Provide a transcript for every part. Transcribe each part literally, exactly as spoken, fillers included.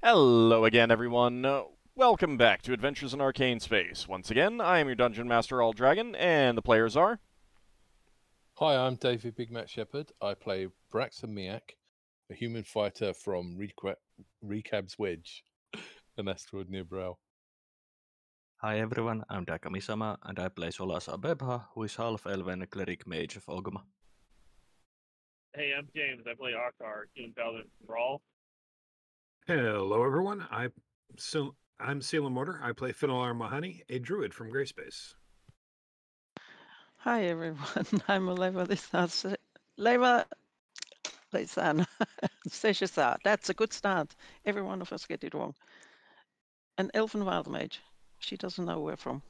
Hello again, everyone. Welcome back to Adventures in Arcane Space. Once again, I am your Dungeon Master, AllDragon, and the players are... Hi, I'm David Big Matt Shepherd. I play Braxon Miacc, a human fighter from Recabs Wedge, an asteroid near Brawl. Hi, everyone. I'm Daka Misama, and I play Solas ap Ebha, who is half-elven cleric mage of Oguma. Hey, I'm James. I play Ockar Steinbjornson from Brawl. Hello, everyone. I, so, I'm Celandor. I play Finnel'ar Mohani, a druid from Grayspace. Hi, everyone. I'm Leva Le-san. Leva Le-san. That's a good start. Every one of us get it wrong. An elven wild mage. She doesn't know where from.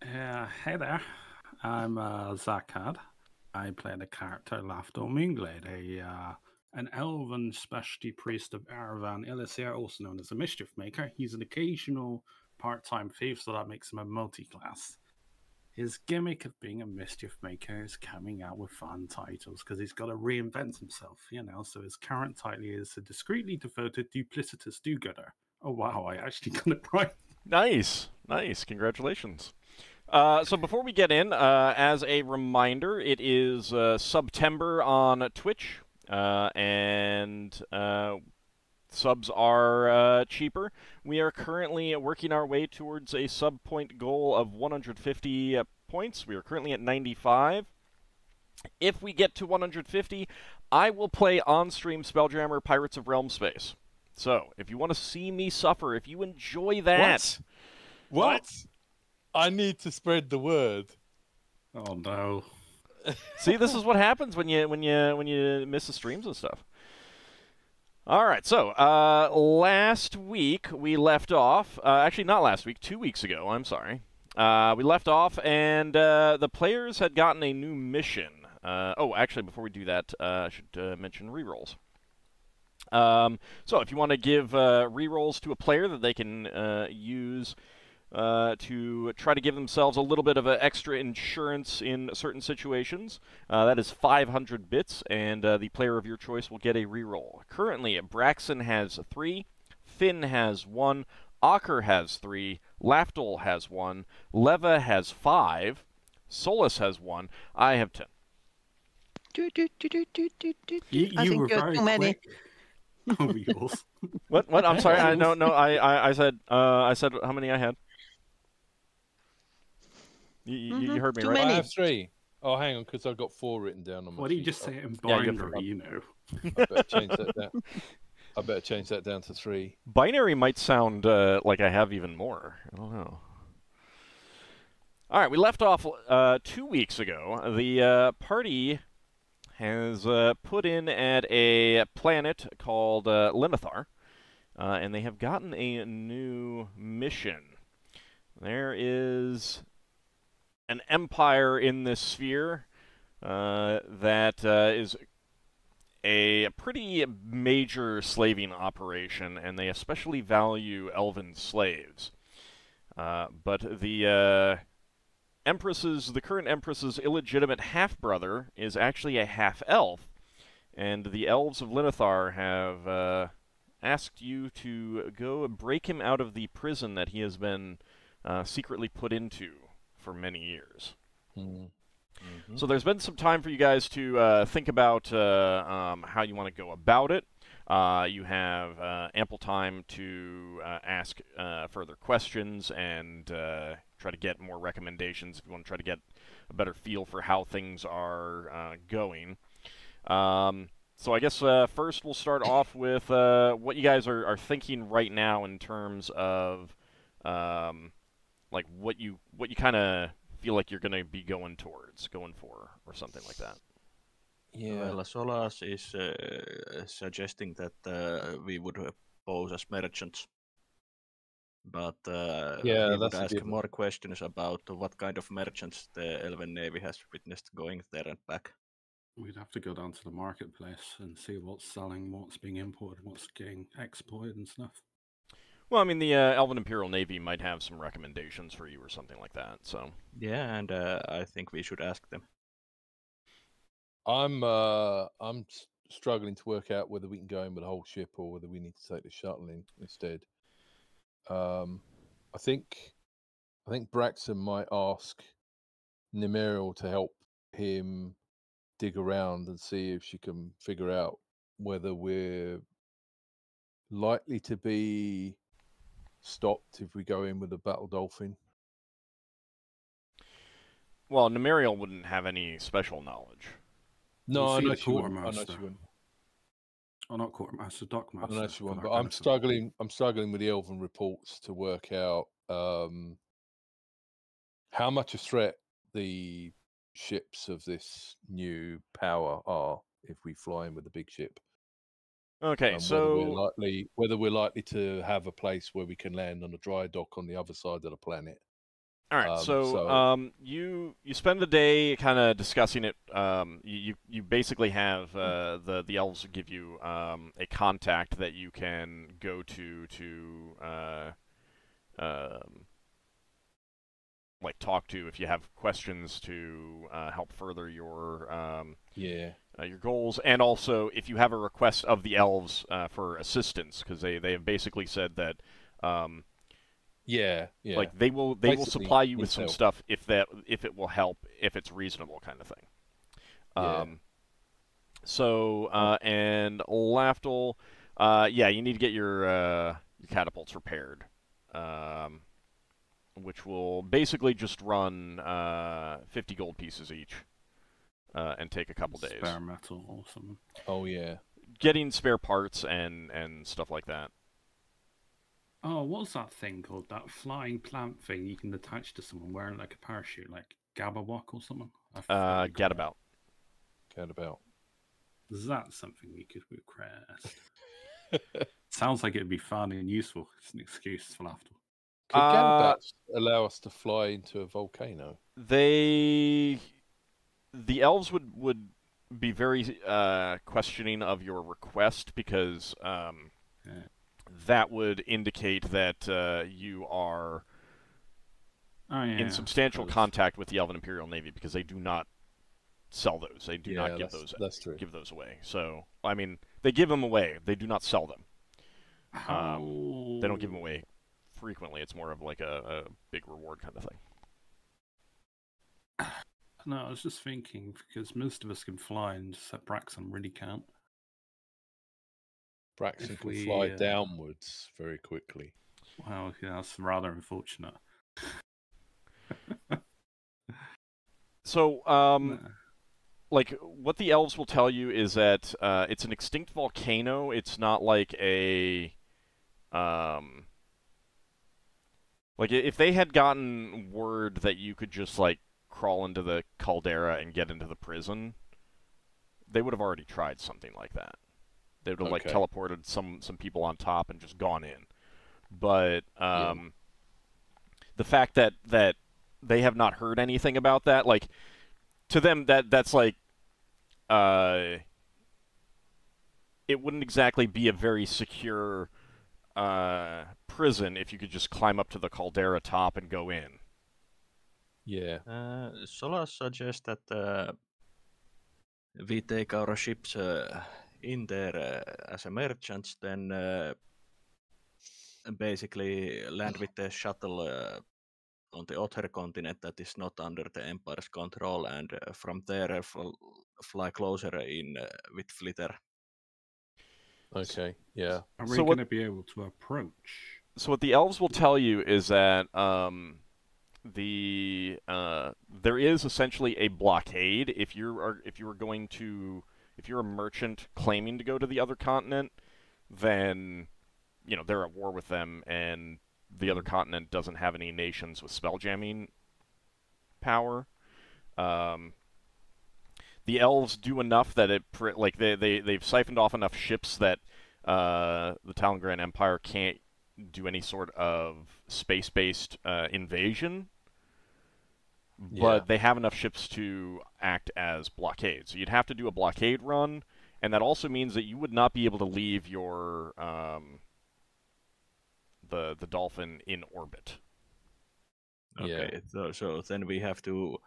Uh, hey there. I'm uh, Zakhard. I play the character Lafdul Moonglade, a... Uh... an elven specialty priest of Aravan, Illisir, also known as a mischief maker. He's an occasional part-time thief, so that makes him a multi-class. His gimmick of being a mischief maker is coming out with fun titles because he's got to reinvent himself, you know. So his current title is a discreetly devoted duplicitous do-gooder. Oh wow, I actually got it right. Nice, nice. Congratulations. Uh, so before we get in, uh, as a reminder, it is uh, September on Twitch. Uh, and uh, subs are uh, cheaper. We are currently working our way towards a sub-point goal of one hundred fifty uh, points. We are currently at ninety-five. If we get to one hundred fifty, I will play on-stream Spelljammer Pirates of Realm Space. So, if you want to see me suffer, if you enjoy that... What? What? I need to spread the word. Oh, no. See, this is what happens when you when you when you miss the streams and stuff. All right, so uh, last week we left off. Uh, actually, not last week. Two weeks ago. I'm sorry. Uh, we left off, and uh, the players had gotten a new mission. Uh, oh, actually, before we do that, uh, I should uh, mention rerolls. Um, so, if you want to give uh, rerolls to a player that they can uh, use. Uh, to try to give themselves a little bit of an extra insurance in certain situations. Uh, that is five hundred bits, and uh, the player of your choice will get a reroll. Currently, Braxon has three, Finn has one, Ockar has three, Lafdul has one, Leva has five, Solas has one, I have ten. Do, do, do, do, do, do, do. You, I you think were you're very too many. Quick. Reels. What? What? I'm sorry. I, no, no. I, I, I said. Uh, I said how many I had. You, you, mm-hmm. you heard me, Too right? Many. I have three. Oh, hang on, because I've got four written down on my What do you just say in binary, yeah, you know? I better change that down. I better change that down to three. Binary might sound uh, like I have even more. I don't know. All right, we left off uh, two weeks ago. The uh, party has uh, put in at a planet called uh, Limithar, uh, and they have gotten a new mission. There is... an empire in this sphere uh, that uh, is a pretty major slaving operation, and they especially value elven slaves. Uh, but the uh, empress's, the current empress's illegitimate half-brother is actually a half-elf, and the elves of Linathar have uh, asked you to go break him out of the prison that he has been uh, secretly put into for many years. Mm. Mm-hmm. So there's been some time for you guys to uh, think about uh, um, how you want to go about it. Uh, you have uh, ample time to uh, ask uh, further questions and uh, try to get more recommendations if you want to try to get a better feel for how things are uh, going. Um, so I guess uh, first we'll start off with uh, what you guys are, are thinking right now in terms of um, like what you what you kind of feel like you're going to be going towards, going for, or something like that. Yeah, well, Solas is uh, suggesting that uh, we would pose as merchants, but uh, yeah, we would ask more questions about what kind of merchants the Elven Navy has witnessed going there and back. We'd have to go down to the marketplace and see what's selling, what's being imported, what's getting exported and stuff. Well, I mean, the uh, Elven Imperial Navy might have some recommendations for you or something like that, so... Yeah, and uh, I think we should ask them. I'm, uh, I'm struggling to work out whether we can go in with a whole ship or whether we need to take the shuttle in instead. Um, I think I think Braxon might ask Nimeriel to help him dig around and see if she can figure out whether we're likely to be stopped if we go in with a battle dolphin. Well, Nimeriel wouldn't have any special knowledge. No, I know she wouldn't. I know she wouldn't. Oh, not quartermaster, dockmaster. I know she wouldn't, but I'm struggling. I'm struggling with the Elven reports to work out um, how much a threat the ships of this new power are if we fly in with a big ship. Okay, and so whether we're, likely, whether we're likely to have a place where we can land on a dry dock on the other side of the planet. All right, um, so, so um, you you spend the day kind of discussing it. Um, you you basically have uh, the the elves give you um, a contact that you can go to to uh, um, like talk to if you have questions to uh, help further your um, yeah uh, your goals, and also if you have a request of the elves uh, for assistance, because they they have basically said that. Um, Yeah, yeah. Like they will, they Basically, will supply you with some help. stuff if that, if it will help, if it's reasonable, kind of thing. Yeah. Um. So, uh, and Lafdul, uh, yeah, you need to get your uh, your catapults repaired, um, which will basically just run uh fifty gold pieces each, uh, and take a couple spare days. Spare metal, awesome. Oh yeah. Getting spare parts and and stuff like that. Oh, what's that thing called? That flying plant thing you can attach to someone wearing like a parachute, like Gabawok or something? Uh, Gadabout. Gadabout. Is that something we could request? Sounds like it would be fun and useful. It's an excuse for laughter. Could uh, Gadabouts allow us to fly into a volcano? They... The elves would, would be very uh, questioning of your request because... Um, yeah. That would indicate that uh, you are oh, yeah, in substantial contact with the Elven Imperial Navy because they do not sell those. They do yeah, not give those that's true. give those away. So I mean, they give them away. They do not sell them. Um, oh. They don't give them away frequently. It's more of like a, a big reward kind of thing. No, I was just thinking because most of us can fly, and except Braxon really can't. Braxton can we, fly uh, downwards very quickly. Wow, yeah, that's rather unfortunate. So, um, nah. like, what the elves will tell you is that uh, it's an extinct volcano. It's not like a... Um, like, if they had gotten word that you could just, like, crawl into the caldera and get into the prison, they would have already tried something like that. They would have, okay. like, teleported some, some people on top and just gone in. But um, yeah. the fact that, that they have not heard anything about that, like, to them, that that's, like, uh, it wouldn't exactly be a very secure uh, prison if you could just climb up to the caldera top and go in. Yeah. Uh, Solas suggests that uh, we take our ships... Uh... in there uh, as a merchant, then uh, basically land with the shuttle uh, on the other continent that is not under the Empire's control, and uh, from there uh, fl fly closer in uh, with Flitter. Okay, yeah. Are we so going to be able to approach? So what the elves will tell you is that um, the uh, there is essentially a blockade if you are if you are going to. If you're a merchant claiming to go to the other continent, then, you know, they're at war with them, and the other continent doesn't have any nations with spelljamming power. Um, the elves do enough that it, like, they, they, they've siphoned off enough ships that uh, the Talon Grand Empire can't do any sort of space-based uh, invasion. But yeah. they have enough ships to act as blockades. So you'd have to do a blockade run, and that also means that you would not be able to leave your um, the the dolphin in orbit. Okay, yeah. so, so then we have to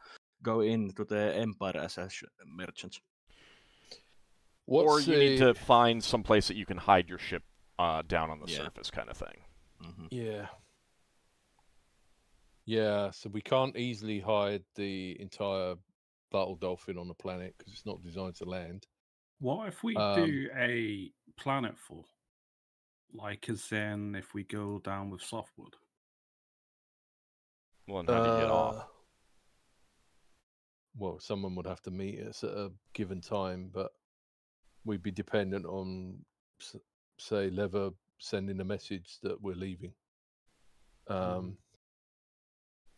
go into the Empire as merchants. What's or you a... need to find some place that you can hide your ship uh, down on the yeah. surface, kind of thing. Mm-hmm. Yeah. Yeah, so we can't easily hide the entire Battle Dolphin on the planet because it's not designed to land. What if we um, do a planetful? Like, as in, if we go down with Softwood? Well, and how do you get off? Well, someone would have to meet us at a given time, but we'd be dependent on, say, Leva sending a message that we're leaving. Um,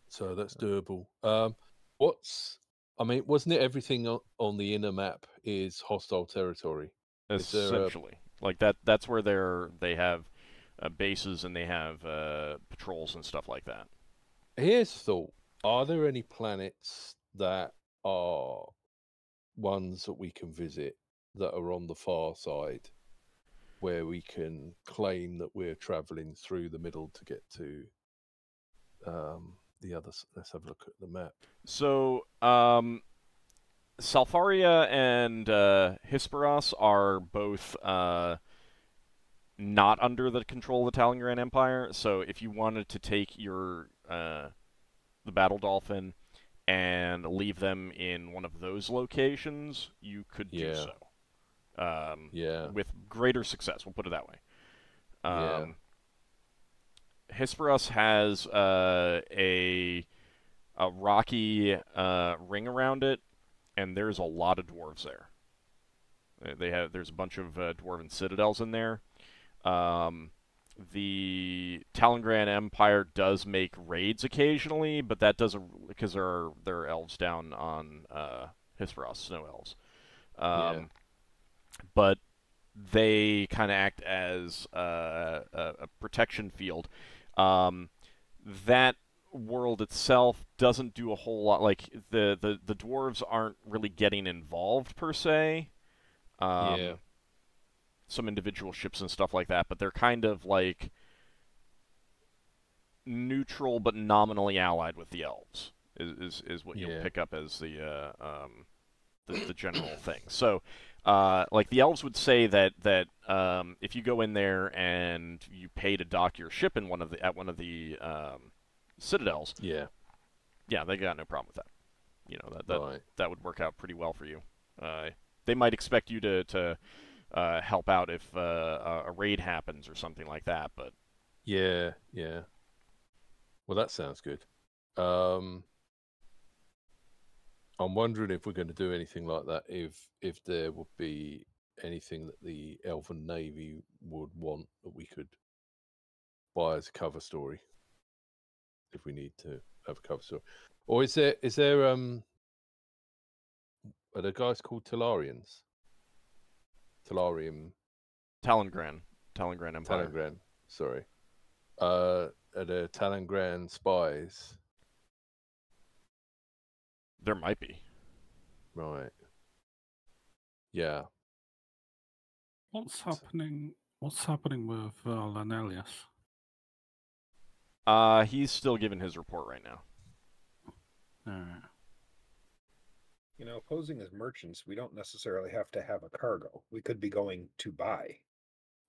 so that's doable. Um, what's, I mean, wasn't it everything on the inner map is hostile territory? Essentially. Like that. That's where they're they have uh, bases and they have uh, patrols and stuff like that. Here's the thought: are there any planets that are ones that we can visit that are on the far side, where we can claim that we're traveling through the middle to get to um, the other? Let's have a look at the map. So, um. Salfaria and uh, Hisparus are both uh, not under the control of the Talon Grand Empire, so if you wanted to take your uh, the Battle Dolphin and leave them in one of those locations, you could do yeah. so. Um, yeah. With greater success, we'll put it that way. Um, yeah. Hisparus has uh, a, a rocky uh, ring around it, and there's a lot of dwarves there. They have there's a bunch of uh, dwarven citadels in there. Um, the Talon Grand Empire does make raids occasionally, but that doesn't because there are there are elves down on uh, Hisparus, snow elves. Um, yeah. But they kind of act as uh, a, a protection field. Um, that. World itself doesn't do a whole lot. Like the the the dwarves aren't really getting involved per se. Um, yeah. Some individual ships and stuff like that, but they're kind of like neutral but nominally allied with the elves. Is is, is what you'll yeah. pick up as the uh, um the, the general thing. So, uh, like the elves would say that that um if you go in there and you pay to dock your ship in one of the at one of the um. citadels. Yeah. Yeah, they got no problem with that. You know, that that, right. that would work out pretty well for you. Uh, they might expect you to, to uh, help out if uh, a raid happens or something like that, but... Yeah, yeah. Well, that sounds good. Um, I'm wondering if we're going to do anything like that, if, if there would be anything that the Elven Navy would want that we could buy as a cover story. If we need to have a cover story, or is there is there um are there guys called Talarians? Talarium, Talon Grand, Talon Grand Empire. Talon Grand, sorry. Uh, are there Talon Grand spies? There might be. Right. Yeah. What's happening? What's happening with uh, Lanelius? Uh, he's still giving his report right now. Uh. You know, posing as merchants, we don't necessarily have to have a cargo. We could be going to buy.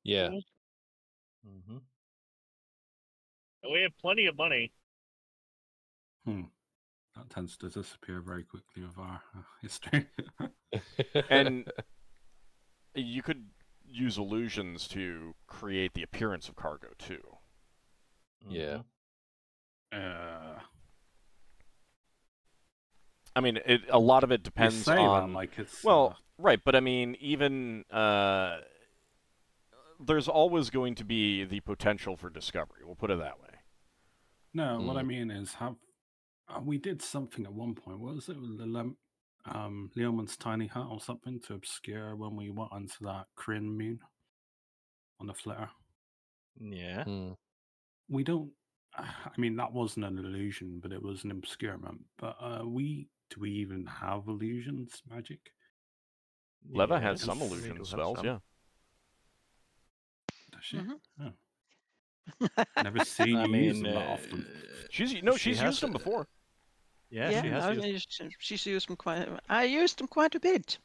Yeah. Mm-hmm. And we have plenty of money. Hmm. That tends to disappear very quickly with our history. And you could use illusions to create the appearance of cargo, too. Yeah. Uh, I mean, it, a lot of it depends on... Like it's, well, uh... right, but I mean, even... Uh, there's always going to be the potential for discovery. We'll put it that way. No, mm. what I mean is, have, uh, we did something at one point. What was it? The um, Leoman's Tiny Hut or something to obscure when we went onto that Kryn moon on the flare. Yeah. Mm. We don't, I mean, that wasn't an illusion, but it was an obscurement. But uh, we, do we even have illusions, magic? Leva yeah, has some illusion spells, some. yeah. Does she? Mm-hmm. oh. Never seen I mean, used them uh, often. She's, no, she she's used them before. Yeah, yeah she has I used them. She's used them quite, I used them quite a bit.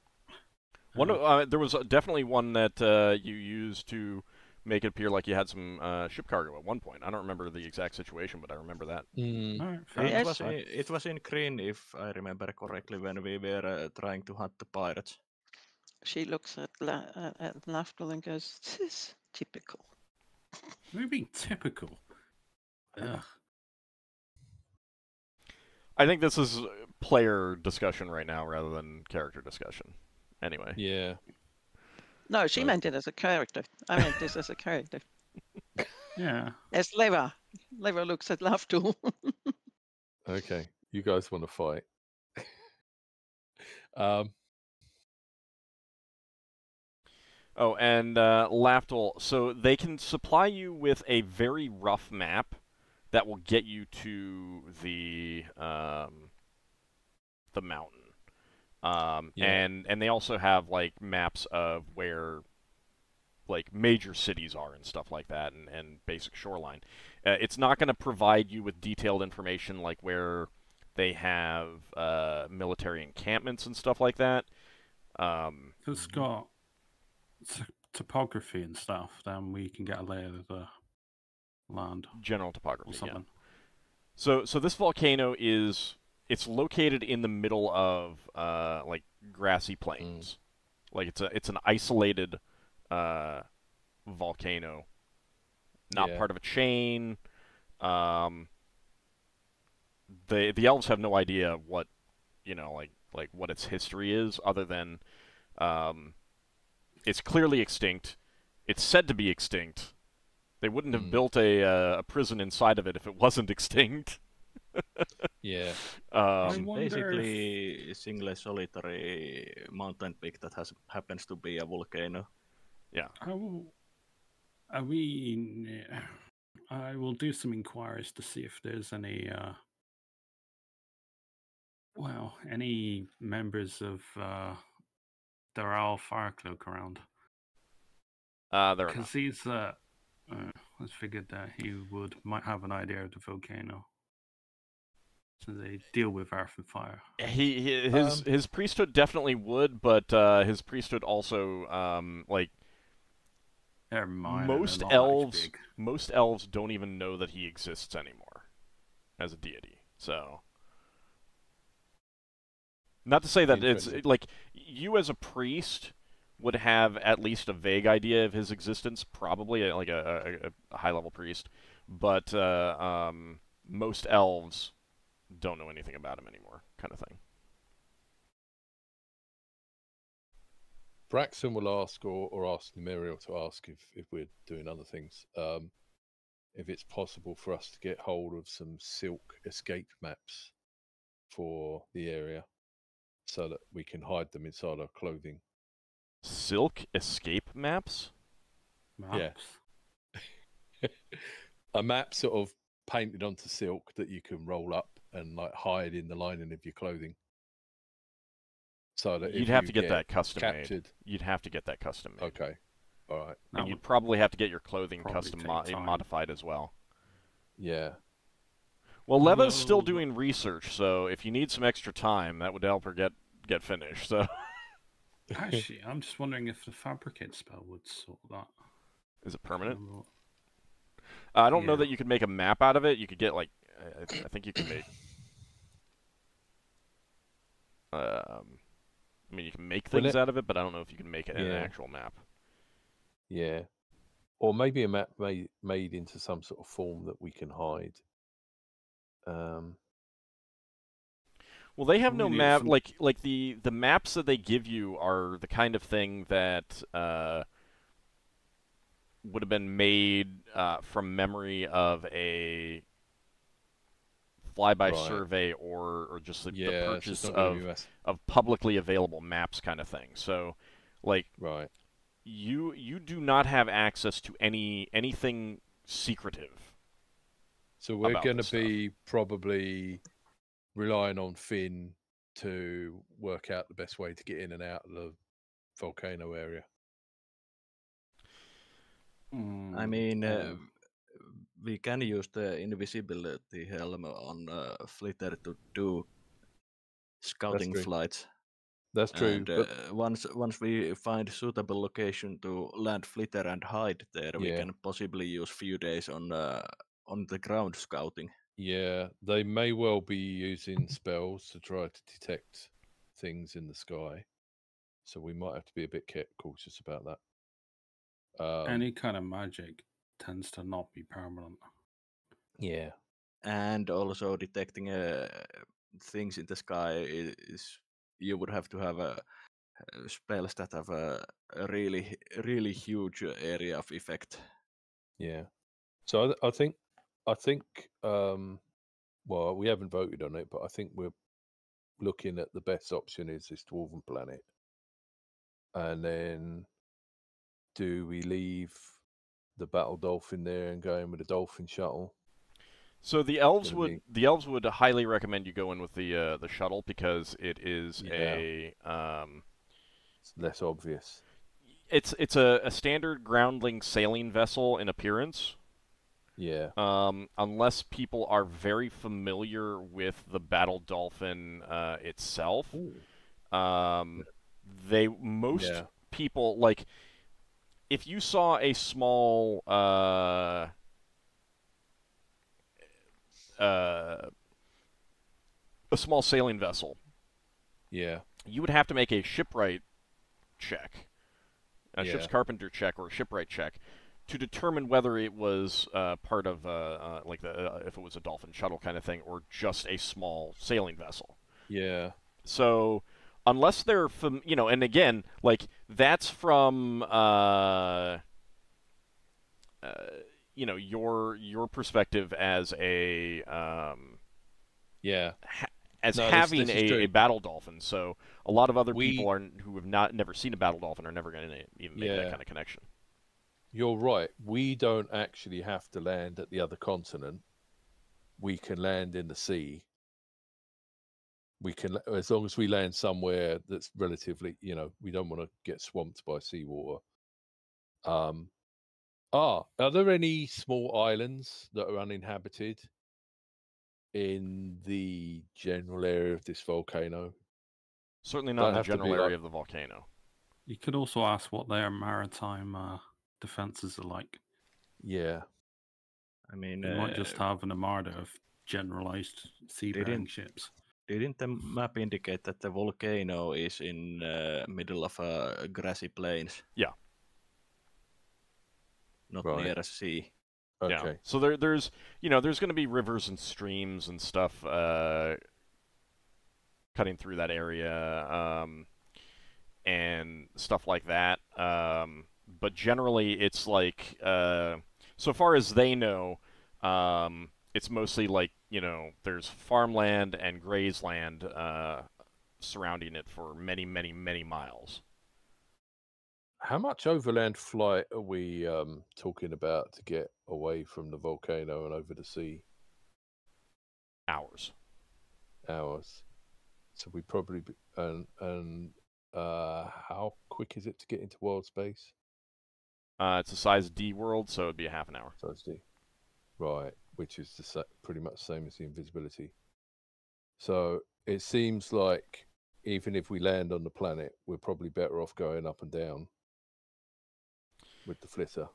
One of, uh, there was definitely one that uh, you used to make it appear like you had some uh, ship cargo at one point. I don't remember the exact situation, but I remember that. Mm. Right. It, was, it was in Kryn, if I remember correctly, when we were uh, trying to hunt the pirates. She looks at La uh, at Lafdul and goes, "This is typical." We're being typical. Ugh. I think this is player discussion right now rather than character discussion. Anyway. Yeah. No, she so. meant it as a character. I meant this as a character. Yeah. As Leva. Leva looks at Lafdul. Okay. You guys want to fight. um. Oh, and uh, Lafdul. So they can supply you with a very rough map that will get you to the um, the mountain. Um, yeah. And and they also have like maps of where like major cities are and stuff like that, and, and basic shoreline. Uh, it's not going to provide you with detailed information like where they have uh, military encampments and stuff like that. Um, it's got topography and stuff. Then we can get a layer of the land. General topography. Or something. Yeah. So so this volcano is. It's located in the middle of uh, like grassy plains, mm. like it's a it's an isolated uh, volcano, not yeah. part of a chain. Um, the the elves have no idea what you know like like what its history is, other than um, it's clearly extinct. It's said to be extinct. They wouldn't mm. have built a uh, a prison inside of it if it wasn't extinct. Yeah. Um, basically, if... single solitary mountain peak that has happens to be a volcano. Yeah. I will. I mean, I will do some inquiries to see if there's any. Uh, well, any members of uh, Daral Firecloak around. Uh, there are. Because he's. Uh, uh, I figured that he would might have an idea of the volcano. So they deal with earth and fire. He, he his um, his priesthood definitely would, but uh, his priesthood also um, like most elves most elves don't even know that he exists anymore as a deity. So not to say that it's like you as a priest would have at least a vague idea of his existence, probably like a, a, a high level priest, but uh, um, most elves don't know anything about him anymore, kind of thing. Braxon will ask, or, or ask Nimeriel to ask if, if we're doing other things, um, if it's possible for us to get hold of some silk escape maps for the area so that we can hide them inside our clothing. Silk escape maps? Maps? Yeah. A map sort of painted onto silk that you can roll up and like hide in the lining of your clothing. So that you'd have you to get, get that custom captured. made. You'd have to get that custom made. Okay, all right. And you'd probably have to get your clothing custom mo time. modified as well. Yeah. Well, Leva's no. still doing research, so if you need some extra time, that would help her get get finished. So. Actually, I'm just wondering if the fabricate spell would sort that. Is it permanent? Uh, I don't yeah. know that you could make a map out of it. You could get like I, th I think you can make. Um, I mean, you can make things it... out of it, but I don't know if you can make it yeah. an actual map. Yeah, or maybe a map made made into some sort of form that we can hide. Um. Well, they have no map. Some... Like, like the the maps that they give you are the kind of thing that uh, would have been made uh, from memory of a. Fly-by right. survey or, or just the, yeah, the purchase of, of publicly available maps kind of thing. So, like, right. you you do not have access to any anything secretive. So we're going to be probably relying on Finn to work out the best way to get in and out of the volcano area. Mm, I mean... Uh, we can use the invisibility helm on uh, Flitter to do scouting flights. That's true. And, uh, but... Once once we find suitable location to land Flitter and hide there, yeah. we can possibly use few days on uh, on the ground scouting. Yeah, they may well be using spells to try to detect things in the sky, so we might have to be a bit cautious about that. Um, Any kind of magic tends to not be permanent. Yeah, and also detecting uh, things in the sky is. You would have to have a uh, spells that have a, a really, really huge area of effect. Yeah. So I, th I think, I think, um, well, we haven't voted on it, but I think we're looking at the best option is this dwarven planet. And then, do we leave the battle dolphin there and go in with the dolphin shuttle? So the elves would the elves would highly recommend you go in with the uh, the shuttle because it is yeah. a um, it's less obvious. It's it's a, a standard groundling sailing vessel in appearance. Yeah. Um, unless people are very familiar with the Battle Dolphin uh, itself, Ooh. um, they most yeah. people like if you saw a small. Uh, Uh, a small sailing vessel. Yeah. You would have to make a shipwright check, a yeah. ship's carpenter check or a shipwright check, to determine whether it was uh, part of uh, uh, like the uh, if it was a dolphin shuttle kind of thing or just a small sailing vessel. Yeah. So unless they're fam you know, and again, like that's from uh, uh you know, your your perspective as a um yeah ha as no, having this, this a, a battle dolphin, so a lot of other we, people are who have not never seen a battle dolphin are never going to even make yeah. that kind of connection. You're right. We don't actually have to land at the other continent. We can land in the sea. We can, as long as we land somewhere that's relatively, you know, we don't want to get swamped by seawater. Um. Ah, are there any small islands that are uninhabited in the general area of this volcano? Certainly not in the general area like... of the volcano. You could also ask what their maritime uh, defenses are like. Yeah. I mean... They uh, might just have an armada of generalized sea-going ships. Didn't the map indicate that the volcano is in the uh, middle of uh, grassy plains? Yeah. Not right. near a sea. Okay. Yeah. So there, there's, you know, there's going to be rivers and streams and stuff uh, cutting through that area um, and stuff like that. Um, but generally, it's like, uh, so far as they know, um, it's mostly like, you know, there's farmland and grazeland uh, surrounding it for many, many, many miles. How much overland flight are we um, talking about to get away from the volcano and over the sea? Hours. Hours. So we probably... Be, and and uh, how quick is it to get into world space? Uh, it's a size D world, so it'd be a half an hour. Size D. Right, which is the pretty much the same as the invisibility. So it seems like even if we land on the planet, we're probably better off going up and down. With the flitter.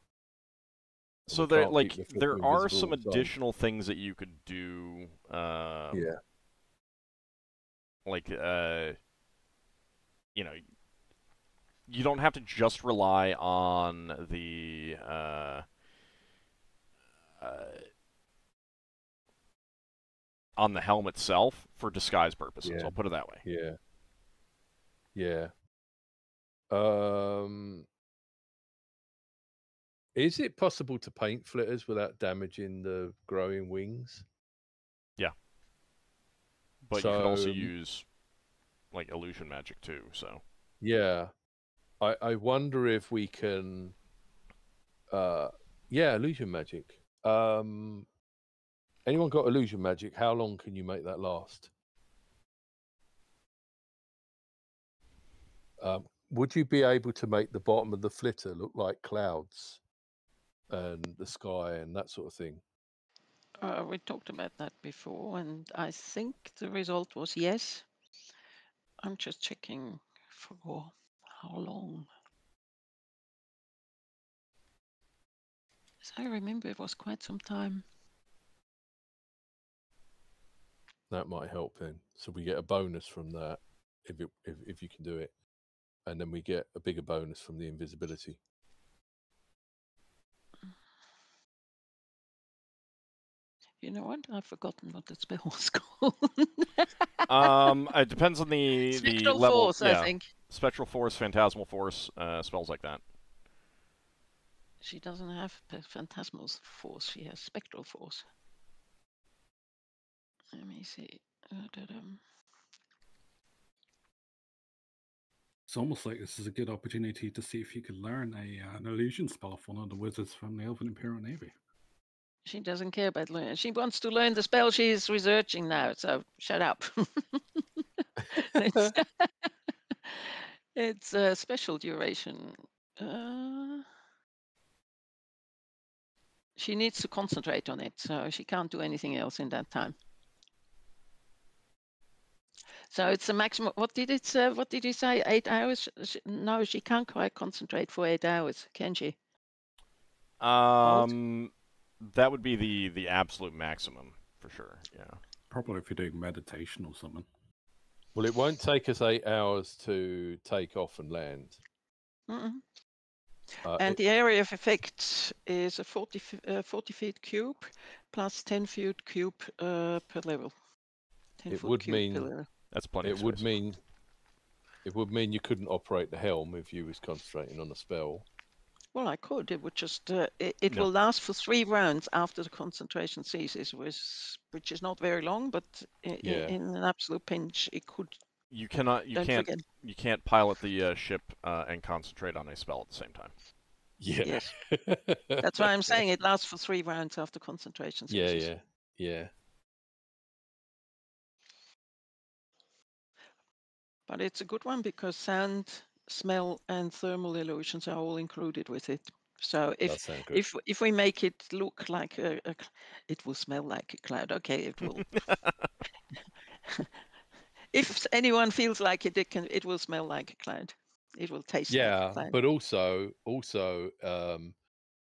So there, like, there are some additional things that you could do. Um, yeah. Like, uh, you know, you don't have to just rely on the, uh, uh, on the helm itself for disguise purposes. Yeah. I'll put it that way. Yeah. Yeah. Um... Is it possible to paint flitters without damaging the growing wings? Yeah. But so, you can also use, like, illusion magic too, so... Yeah. I, I wonder if we can... Uh, yeah, illusion magic. Um, anyone got illusion magic? How long can you make that last? Um, would you be able to make the bottom of the flitter look like clouds? And the sky and that sort of thing. Uh, we talked about that before, and I think the result was yes. I'm just checking for how long? As I remember, it was quite some time. That might help then. So we get a bonus from that if it, if if you can do it, and then we get a bigger bonus from the invisibility. You know what? I've forgotten what that spell was called. um, it depends on the Spectral the level. Force, yeah. I think. Spectral Force, Phantasmal Force, uh, spells like that. She doesn't have Phantasmal Force. She has Spectral Force. Let me see. It's almost like this is a good opportunity to see if you could learn a uh, an illusion spell off one of the wizards from the Elven Imperial Navy. She doesn't care about learning. She wants to learn the spell she's researching now. So shut up. It's, it's a special duration. Uh, she needs to concentrate on it, so she can't do anything else in that time. So it's a maximum. What did it? Uh, what did you say? Eight hours? No, she can't quite concentrate for eight hours, can she? Um. That would be the, the absolute maximum, for sure, yeah. Probably if you're doing meditation or something. Well, it won't take us eight hours to take off and land. Mm-mm. Uh, and it... the area of effect is a forty, uh, forty feet cube plus ten feet cube uh, per level. It would mean... That's plenty of space. It would mean... It would mean you couldn't operate the helm if you was concentrating on a spell. Well, I could. It would just uh, it, it no. will last for three rounds after the concentration ceases, which, which is not very long, but in, yeah. in an absolute pinch, it could. You cannot. You Don't can't. Forget. You can't pilot the uh, ship uh, and concentrate on a spell at the same time. Yeah. Yes. That's why I'm saying it lasts for three rounds after concentration ceases. Yeah, yeah, yeah. But it's a good one because sound, smell and thermal illusions are all included with it. So if if if we make it look like a, a it will smell like a cloud. Okay, it will. If anyone feels like it, it can. It will smell like a cloud. It will taste. Yeah, like a cloud. But also also um,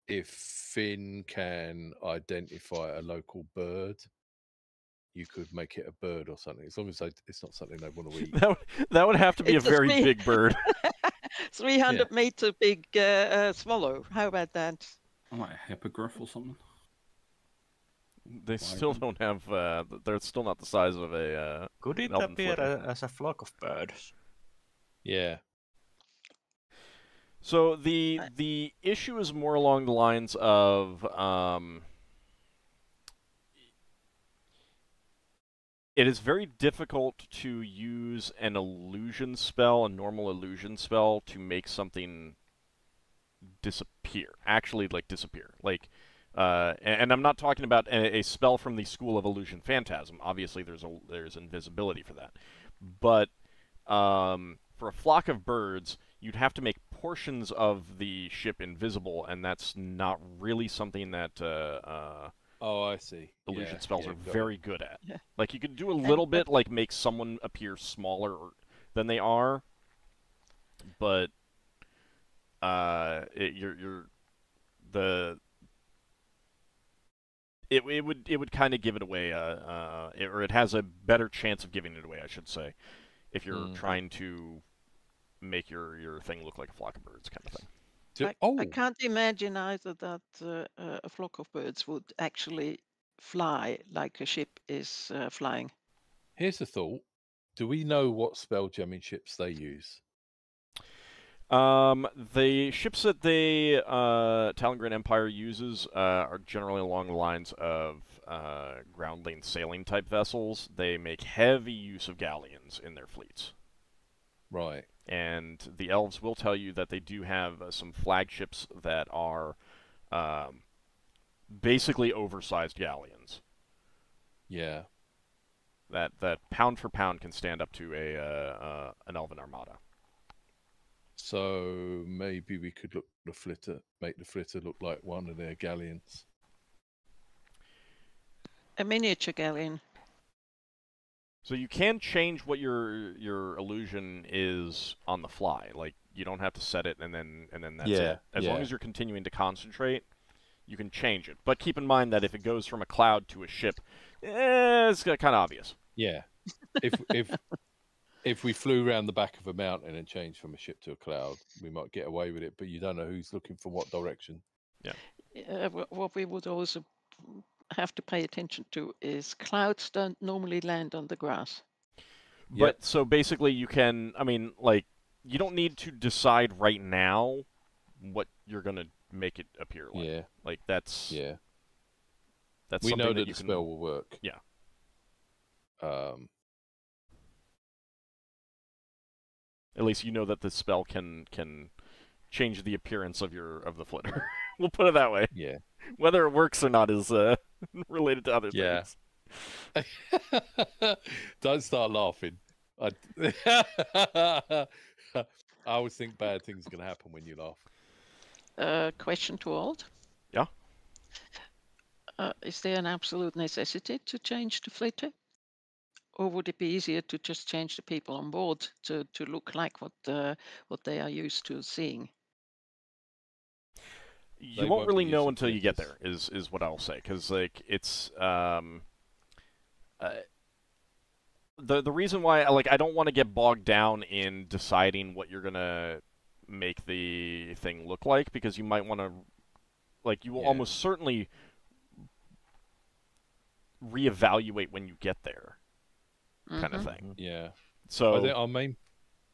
if Finn can identify a local bird, you could make it a bird or something. As long as they, it's not something they want to eat. That would, that would have to be it's a very a big bird. three hundred yeah. meter big uh, uh, swallow. How about that? Like a hippogriff or something. They Why still don't have. Uh, they're still not the size of a. Uh, could it appear a, as a flock of birds? Yeah. So the the issue is more along the lines of. Um, It is very difficult to use an illusion spell, a normal illusion spell, to make something disappear. Actually, like, disappear. Like, uh, and, and I'm not talking about a, a spell from the School of Illusion Phantasm. Obviously, there's a, there's invisibility for that. But um, for a flock of birds, you'd have to make portions of the ship invisible, and that's not really something that... Uh, uh, Oh, I see. Illusion yeah, spells yeah, are very good at. Yeah. Like, you could do a little bit, like, make someone appear smaller than they are, but uh, it, you're you're the it it would it would kind of give it away, uh, uh, it, or it has a better chance of giving it away, I should say, if you're mm. trying to make your your thing look like a flock of birds, kind of thing. I, oh. I can't imagine either that uh, a flock of birds would actually fly like a ship is uh, flying. Here's a thought. Do we know what spell jamming ships they use? Um, the ships that the uh, Talon Grand Empire uses uh, are generally along the lines of uh, groundling sailing type vessels. They make heavy use of galleons in their fleets. Right. And the elves will tell you that they do have uh, some flagships that are um, basically oversized galleons. Yeah. That that pound for pound can stand up to a uh, uh, an elven armada. So maybe we could look the flitter, make the flitter look like one of their galleons. A miniature galleon. So you can change what your your illusion is on the fly. Like, you don't have to set it and then and then that's yeah, it. As yeah. long as you're continuing to concentrate, you can change it. But keep in mind that if it goes from a cloud to a ship, eh, it's kind of obvious. Yeah. If if if we flew around the back of a mountain and changed from a ship to a cloud, we might get away with it. But you don't know who's looking from what direction. Yeah. Uh, what we would also have to pay attention to is clouds don't normally land on the grass. But yep. so basically, you can. I mean, like, you don't need to decide right now what you're gonna make it appear like. Yeah. Like that's. Yeah. That's we know that, that you the can... spell will work. Yeah. Um. At least you know that the spell can can change the appearance of your of the flitter. We'll put it that way. Yeah. Whether it works or not is uh, related to other yeah. things. Don't start laughing. I... I always think bad things are going to happen when you laugh. Uh, question to Alt. Yeah. Uh, is there an absolute necessity to change the flitter? Or would it be easier to just change the people on board to, to look like what uh, what they are used to seeing? You won't, won't really know until you get there, is is what I'll say, because like it's um, uh, the the reason why like I don't want to get bogged down in deciding what you're gonna make the thing look like, because you might want to like you will yeah. almost certainly reevaluate when you get there, mm-hmm. kind of thing. Yeah. So are our main.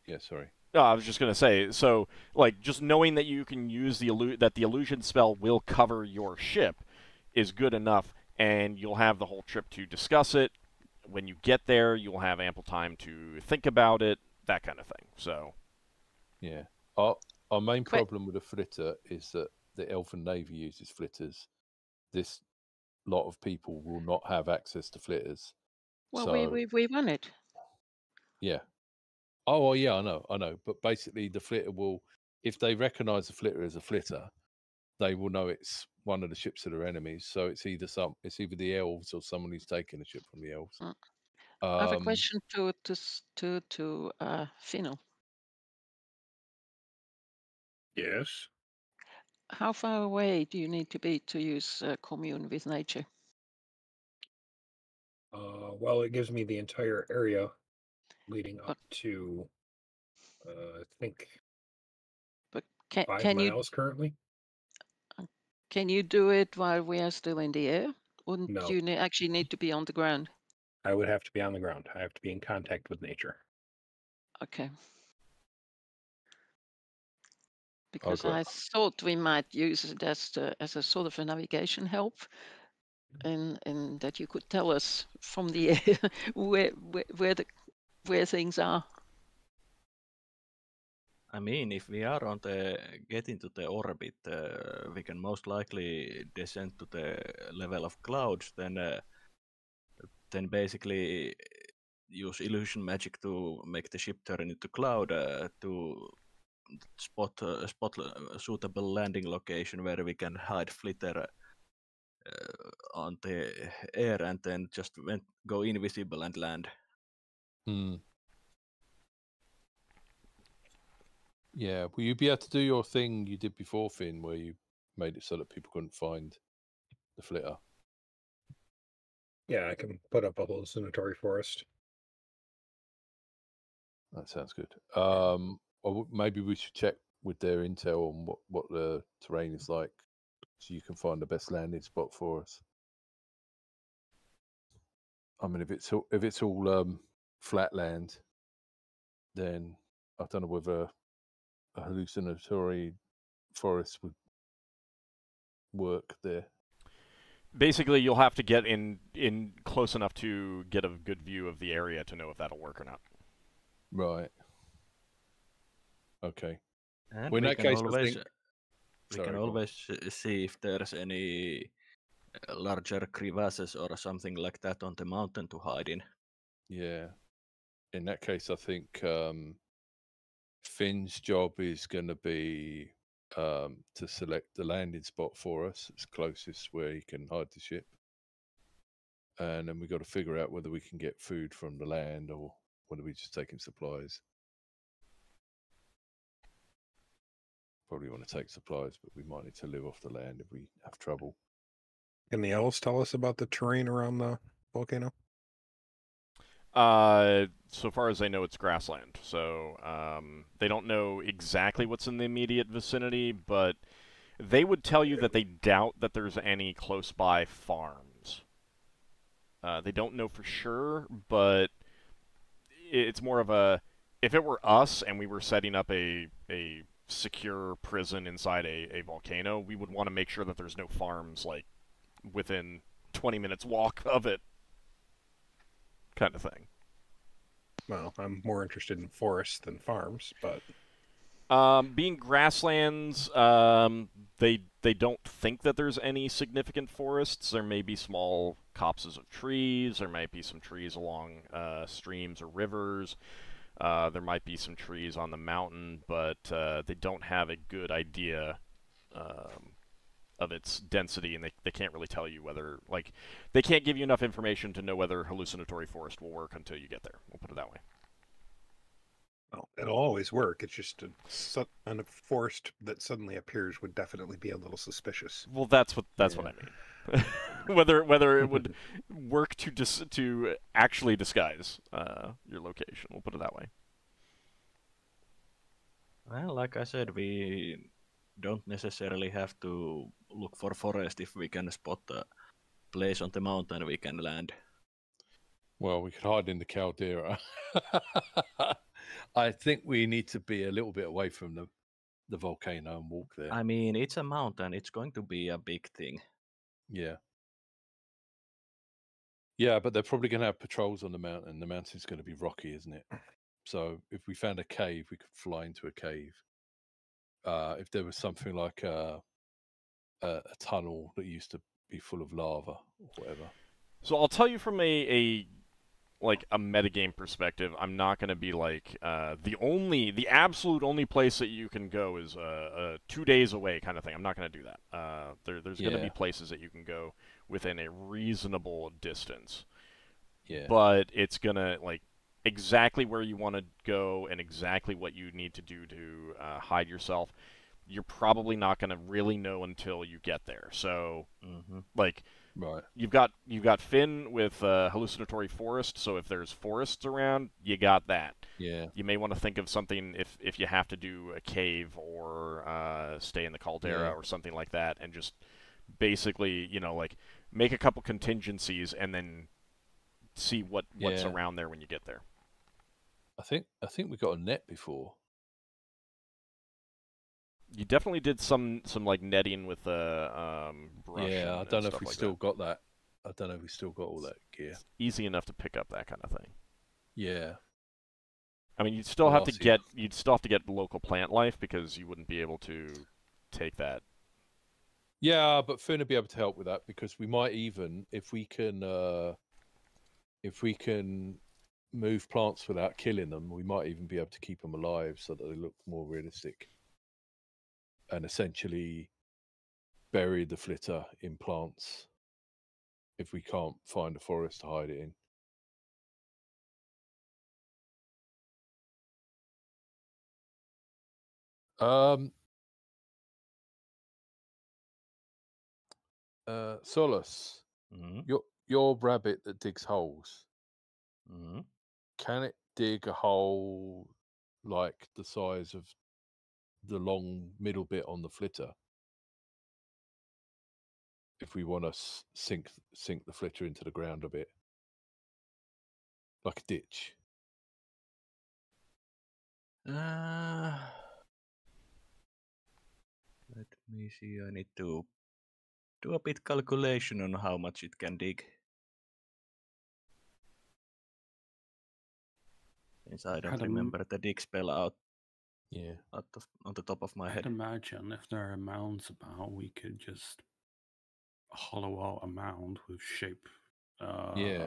Yeah. Sorry. No, I was just gonna say. So, like, just knowing that you can use the illu that the illusion spell will cover your ship is good enough, and you'll have the whole trip to discuss it. When you get there, you'll have ample time to think about it, that kind of thing. So, yeah, our our main Quit. problem with a flitter is that the Elfin Navy uses flitters. This lot of people will not have access to flitters. Well, so... we we we won it. Yeah. Oh, well, yeah, I know, I know. But basically, the flitter will, if they recognize the flitter as a flitter, they will know it's one of the ships that are enemies. So it's either some, it's either the elves or someone who's taken a ship from the elves. Mm. Um, I have a question to to to to uh, Finnel. Yes. How far away do you need to be to use uh, commune with nature? Uh, well, it gives me the entire area. Leading up to, uh, I think, but can, five can miles you, currently. Can you do it while we are still in the air? Wouldn't no. you ne actually need to be on the ground? I would have to be on the ground. I have to be in contact with nature. Okay. Because okay. I thought we might use it as, to, as a sort of a navigation help. And, and that you could tell us from the air where, where, where the... where things are. I mean, if we are on the get into the orbit, uh, we can most likely descend to the level of clouds. Then, uh, then basically use illusion magic to make the ship turn into cloud uh, to spot uh, spot a suitable landing location where we can hide flitter uh, on the air, and then just went, go invisible and land. Hmm. Yeah, will you be able to do your thing you did before, Finn, where you made it so that people couldn't find the flitter? Yeah, I can put up a hallucinatory forest. That sounds good. Um, or maybe we should check with their intel on what, what the terrain is like, so you can find the best landing spot for us. I mean, if it's all, if it's all um. flatland, then I don't know whether a hallucinatory forest would work there. Basically, you'll have to get in in close enough to get a good view of the area to know if that'll work or not. Right. Okay. And well, in that case, always, I think... we Sorry, can always see if there's any larger crevasses or something like that on the mountain to hide in. Yeah. In that case, I think um, Finn's job is going to be um, to select the landing spot for us. It's closest where he can hide the ship. and then we got to figure out whether we can get food from the land or whether we just taking supplies. Probably want to take supplies, but we might need to live off the land if we have trouble. Can the elves tell us about the terrain around the volcano? Uh, so far as I know, it's grassland. So um, they don't know exactly what's in the immediate vicinity, but they would tell you that they doubt that there's any close-by farms. Uh, they don't know for sure, but it's more of a... If it were us and we were setting up a... a secure prison inside a, a volcano, we would want to make sure that there's no farms, like, within twenty minutes walk of it, kind of thing. Well, I'm more interested in forests than farms, but... Um, being grasslands, um, they, they don't think that there's any significant forests. There may be small copses of trees, there might be some trees along uh, streams or rivers. Uh, there might be some trees on the mountain, but uh, they don't have a good idea um, of its density, and they, they can't really tell you whether, like, they can't give you enough information to know whether hallucinatory forest will work until you get there. We'll put it that way. Well, it'll always work. It's just a, a forest that suddenly appears would definitely be a little suspicious. Well, that's what that's yeah. what I mean. whether whether it would work to dis to actually disguise uh, your location. We'll put it that way. Well, like I said, we don't necessarily have to look for forest if we can spot a place on the mountain we can land. Well, we could hide in the caldera. I think we need to be a little bit away from the, the volcano and walk there. I mean, it's a mountain. It's going to be a big thing. Yeah. Yeah, but they're probably going to have patrols on the mountain. The mountain's going to be rocky, isn't it? So if we found a cave, we could fly into a cave. Uh, if there was something like a, a, a tunnel that used to be full of lava or whatever. So I'll tell you from a... a... like, a metagame perspective, I'm not going to be like, uh, the only, the absolute only place that you can go is uh, uh, two days away kind of thing. I'm not going to do that. Uh, there, there's yeah. going to be places that you can go within a reasonable distance. Yeah. But it's going to, like, exactly where you want to go and exactly what you need to do to uh, hide yourself, you're probably not going to really know until you get there. So, mm-hmm. like... Right. You've got you've got Finn with uh, hallucinatory forest, so if there's forests around, you got that. Yeah. You may want to think of something if if you have to do a cave or uh, stay in the caldera yeah. or something like that, and just basically, you know, like make a couple contingencies and then see what what's yeah. around there when you get there. I think I think we got a net before. You definitely did some some like netting with a uh, um, brush. Yeah, I don't know if we like still that. got that. I don't know if we still got all that gear. It's easy enough to pick up that kind of thing. Yeah. I mean, you'd still have to get you'd still have to get local plant life because you wouldn't be able to take that. Yeah, but Finn would be able to help with that because we might even if we can uh, if we can move plants without killing them, we might even be able to keep them alive so that they look more realistic. And essentially bury the flitter in plants if we can't find a forest to hide it in. Um, uh, Solas, mm-hmm. your, your rabbit that digs holes, mm-hmm. can it dig a hole like the size of the long middle bit on the flitter if we want to sink sink the flitter into the ground a bit, like a ditch? Uh, let me see, I need to do a bit calculation on how much it can dig. Since I don't I remember don't... the dig spell out. Yeah, at the, on the top of my head. I'd imagine if there are mounds about, we could just hollow out a mound with shape, uh, yeah,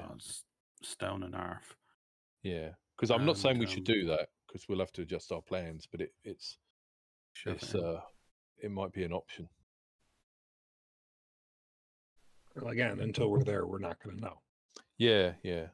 stone and earth. Yeah, because I'm and, not saying we um, should do that because we'll have to adjust our plans, but it, it's, sure it's uh, it might be an option. Well, again, until we're there, we're not going to know. Yeah, yeah.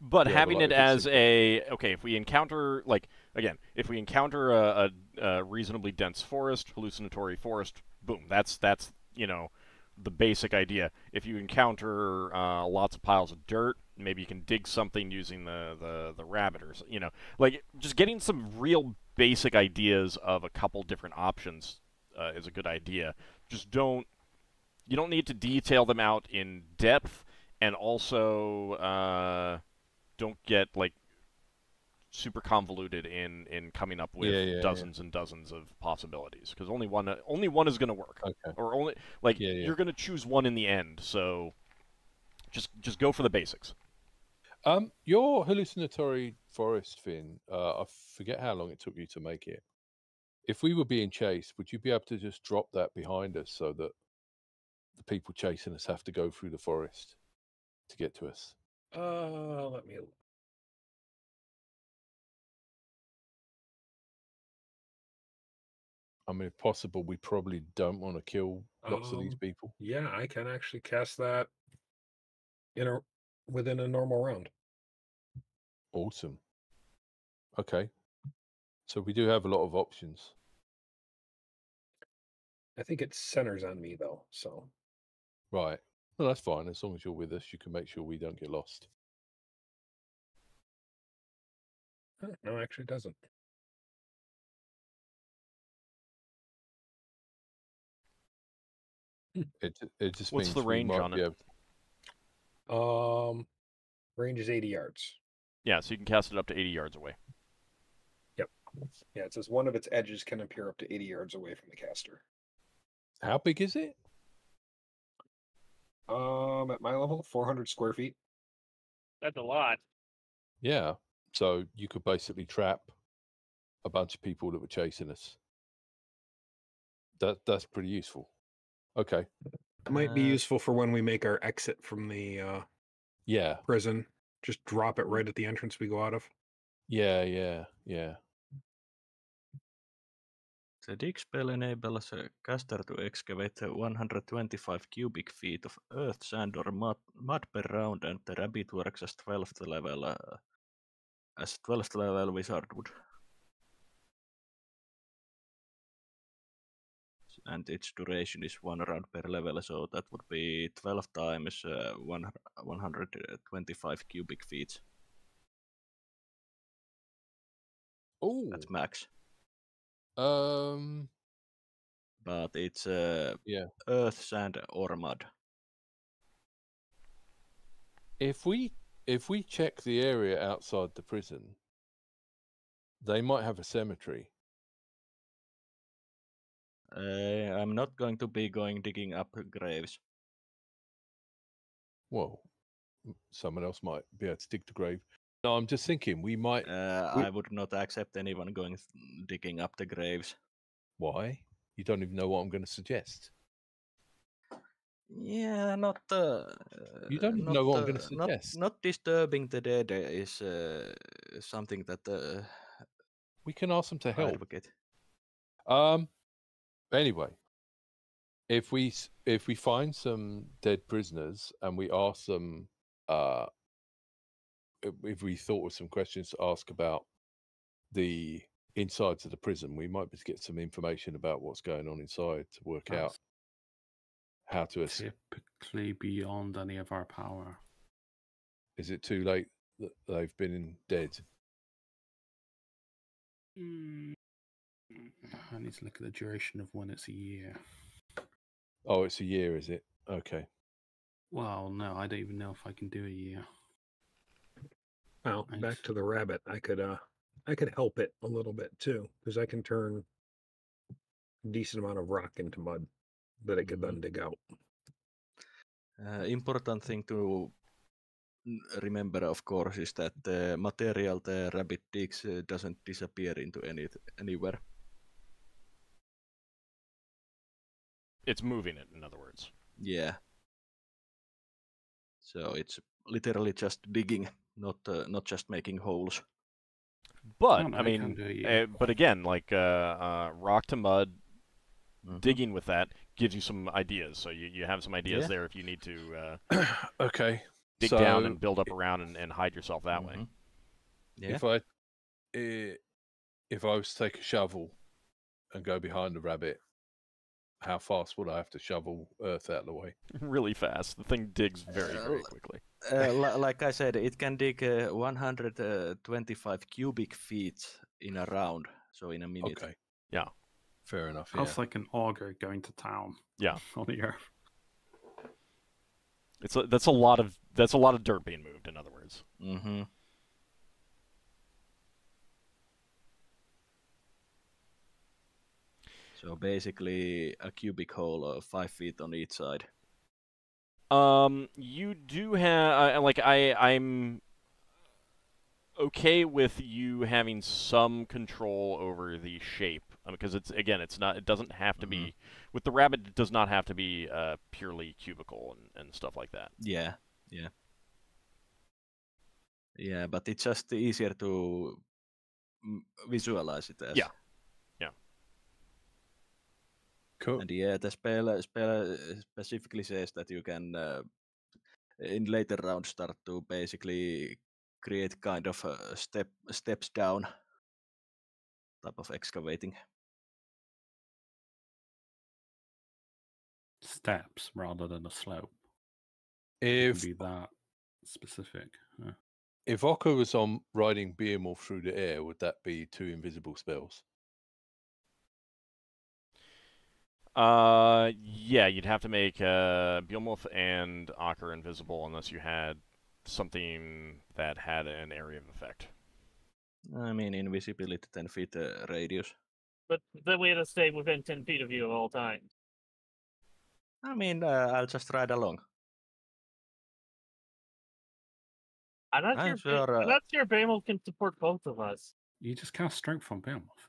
But yeah, having it as a, okay, if we encounter, like, again, if we encounter a, a, a reasonably dense forest, hallucinatory forest, boom, that's, that's you know, the basic idea. If you encounter uh, lots of piles of dirt, maybe you can dig something using the, the, the rabbit or, you know, like, just getting some real basic ideas of a couple different options uh, is a good idea. Just don't, you don't need to detail them out in depth, and also, uh... don't get, like, super convoluted in, in coming up with yeah, yeah, dozens yeah. and dozens of possibilities. Because only one, only one is going to work. Okay. Or only, like, yeah, yeah. you're going to choose one in the end. So just just go for the basics. Um, your hallucinatory forest, Finn, uh, I forget how long it took you to make it. If we were being chased, would you be able to just drop that behind us so that the people chasing us have to go through the forest to get to us? Uh, let me. I mean, if possible, we probably don't want to kill lots um, of these people. Yeah, I can actually cast that in a within a normal round. Awesome. Okay, so we do have a lot of options. I think it centers on me though, so. Right. Well, that's fine. As long as you're with us, you can make sure we don't get lost. No, actually, it doesn't. It it just What's means the range on it? To... Um, range is eighty yards. Yeah, so you can cast it up to eighty yards away. Yep. Yeah, it says one of its edges can appear up to eighty yards away from the caster. How big is it? Um, at my level, four hundred square feet. That's a lot. Yeah. So you could basically trap a bunch of people that were chasing us. That that's pretty useful. Okay. It might be useful for when we make our exit from the uh, yeah prison. Just drop it right at the entrance we go out of. Yeah, yeah, yeah. The dig spell enables a caster to excavate one hundred twenty-five cubic feet of earth, sand, or mud, mud per round, and the rabbit works as twelfth level, uh, as twelfth level wizard would. And its duration is one round per level, so that would be twelve times uh, one hundred twenty-five cubic feet. Oh, that's max. Um, but it's uh, yeah, earth, sand, or mud. If we if we check the area outside the prison, they might have a cemetery. Uh, I'm not going to be going digging up graves. Well, someone else might be able to dig the grave. No, I'm just thinking we might. Uh, we... I would not accept anyone going digging up the graves. Why? You don't even know what I'm going to suggest. Yeah, not. Uh, you don't even not, know what uh, I'm going to suggest. Not, not disturbing the dead is uh, something that uh, we can ask them to help. Advocate. Um. Anyway, if we if we find some dead prisoners and we ask them, uh. if we thought of some questions to ask about the insides of the prison, we might be to get some information about what's going on inside to work That's out how to escape. Typically beyond any of our power. Is it too late that they've been dead? Mm. I need to look at the duration of one. It's a year. Oh, it's a year, is it? Okay. Well, no, I don't even know if I can do a year. Well, nice. Back to the rabbit. I could, uh, I could help it a little bit too, because I can turn a decent amount of rock into mud that it could mm-hmm. then dig out. Uh, important thing to remember, of course, is that the material the rabbit digs uh, doesn't disappear into any anywhere. It's moving it, in other words. Yeah. So it's literally just digging. Not uh, not just making holes, but no, no, I mean, uh, but again, like uh, uh, rock to mud, Mm-hmm. Digging with that gives you some ideas, so you, you have some ideas yeah. there if you need to uh, okay. dig so, down and build up around and, and hide yourself that mm-hmm. way. Yeah. If I if I was to take a shovel and go behind a rabbit, how fast would I have to shovel earth out of the way? Really fast. The thing digs very, very quickly. Uh, like I said, it can dig uh, one hundred twenty-five cubic feet in a round, so in a minute. Okay. Yeah. Fair enough. That's yeah. like an auger going to town. Yeah. On the earth. It's a, that's a lot of that's a lot of dirt being moved. In other words. Mm-hmm. So basically, a cubic hole of five feet on each side. Um, you do have uh, like I I'm okay with you having some control over the shape because it's again it's not it doesn't have to mm-hmm. be with the rabbit it does not have to be uh, purely cubical and, and stuff like that. Yeah, yeah, yeah. But it's just easier to visualize it as. Yeah. Cool. And yeah, the spell, spell specifically says that you can, uh, in later rounds, start to basically create kind of a step steps down type of excavating. Steps rather than a slope. If be that specific. Yeah. If Ockar was on riding Beomulf through the air, would that be two invisible spells? Uh, yeah, you'd have to make uh, Beomulf and Ockar invisible unless you had something that had an area of effect. I mean, invisibility ten feet uh, radius. But then we had to stay within ten feet of you at all times. I mean, uh, I'll just ride along. I'm not I'm sure, sure uh... I'm not sure Beomulf can support both of us. You just cast strength from Beomulf.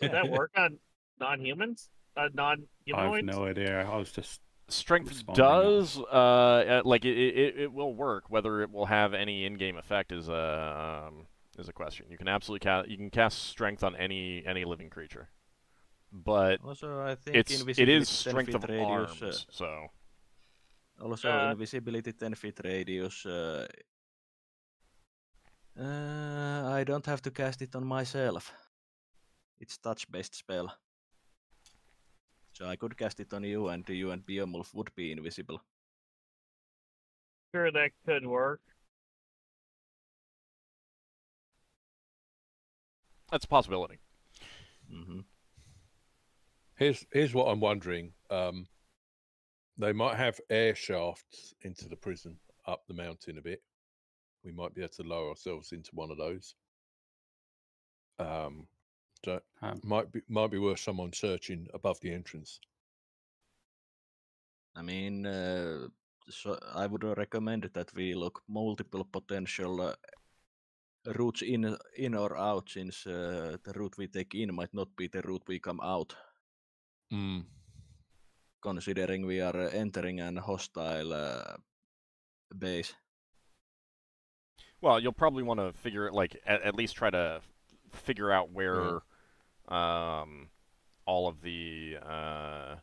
Did that work on... non-humans? Uh, non-humanoids? I have no idea. I was just... Strength does, uh, like, it, it, it will work. Whether it will have any in-game effect is a, um, is a question. You can absolutely cast, you can cast strength on any any living creature. But also, I think it's, it is strength of radius, arms, uh, so... Also, uh, invisibility ten feet radius. Uh, uh, I don't have to cast it on myself. It's touch-based spell. So I could cast it on you, and you and Beomulf would be invisible. Sure, that could work. That's a possibility. Mm-hmm. Here's here's what I'm wondering. Um, they might have air shafts into the prison up the mountain a bit. We might be able to lower ourselves into one of those. Um. So um, might be might be worth someone searching above the entrance. I mean, uh, so I would recommend that we look multiple potential uh, routes in in or out, since uh, the route we take in might not be the route we come out. Mm. Considering we are entering an hostile uh, base. Well, you'll probably want to figure, like, at, at least try to figure out where. Mm. Um, all of the uh,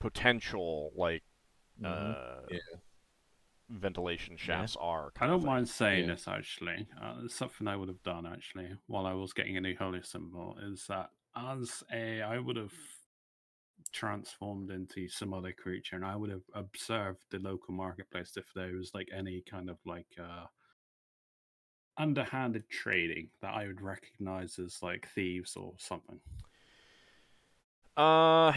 potential, like, mm-hmm. uh, yeah. ventilation shafts yeah. are. I don't mind saying yeah. this, actually. Uh, it's something I would have done, actually, while I was getting a new holy symbol, is that as a, I would have transformed into some other creature, and I would have observed the local marketplace if there was, like, any kind of, like, uh, underhanded trading that I would recognize as like thieves or something. Uh,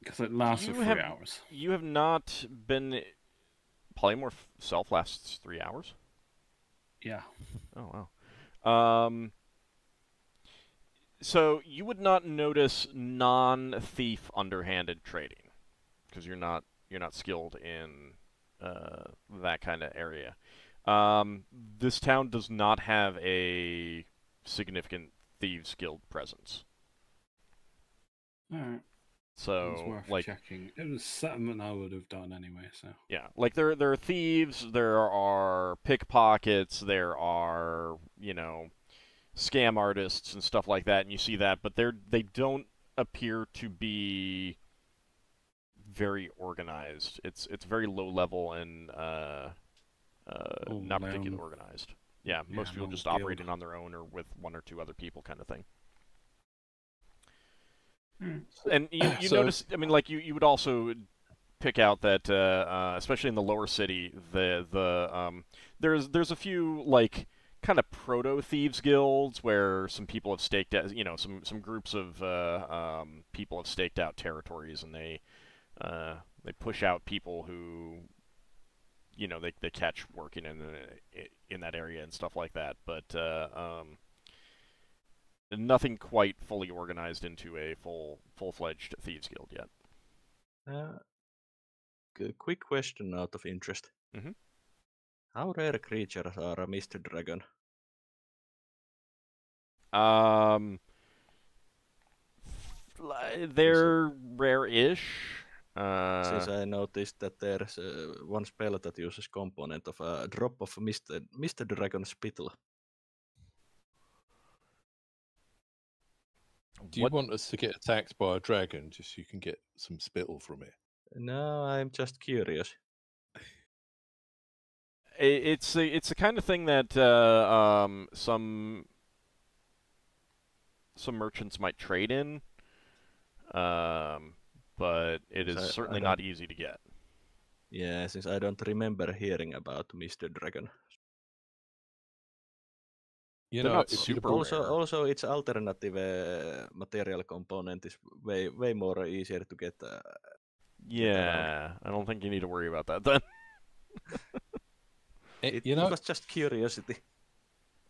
because it lasts for three have, hours. You have not been polymorph self lasts three hours. Yeah. Oh wow. Um. So you would not notice non-thief underhanded trading because you're not you're not skilled in uh, that kind of area. Um, this town does not have a significant Thieves Guild presence. Alright. So, it's worth like, checking. It was something I would have done anyway, so. Yeah, like, there, there are thieves, there are pickpockets, there are, you know, scam artists and stuff like that, and you see that, but they're they don't appear to be very organized. It's it's very low level and uh, uh, oh, not particularly organized. Yeah, yeah, most people just guild. operating on their own or with one or two other people, kind of thing. Hmm. And you, you so, notice, I mean, like you, you would also pick out that, uh, uh, especially in the lower city, the the um, there's there's a few like kind of proto thieves guilds where some people have staked out, you know, some some groups of uh, um, people have staked out territories, and they uh, they push out people who, you know, they they catch working in the, in that area and stuff like that, but uh, um, nothing quite fully organized into a full full fledged thieves guild yet. Uh, good, quick question out of interest. Mm-hmm. How rare creatures are a Mister Dragon? Um, they're rare-ish. Uh, Since I noticed that there's uh, one spell that uses component of a drop of Mister Mister Dragon Spittle. Do you what? want us to get attacked by a dragon just so you can get some spittle from it? No, I'm just curious. It's a, it's the kind of thing that uh, um, some some merchants might trade in. Um. But it is I, certainly I not easy to get. Yeah, since I don't remember hearing about Mister Dragon. You They're know, it's super also, rare. Also, its alternative uh, material component is way, way more easier to get. Uh, yeah, I don't think you need to worry about that then. it, it, you know, it was just curiosity.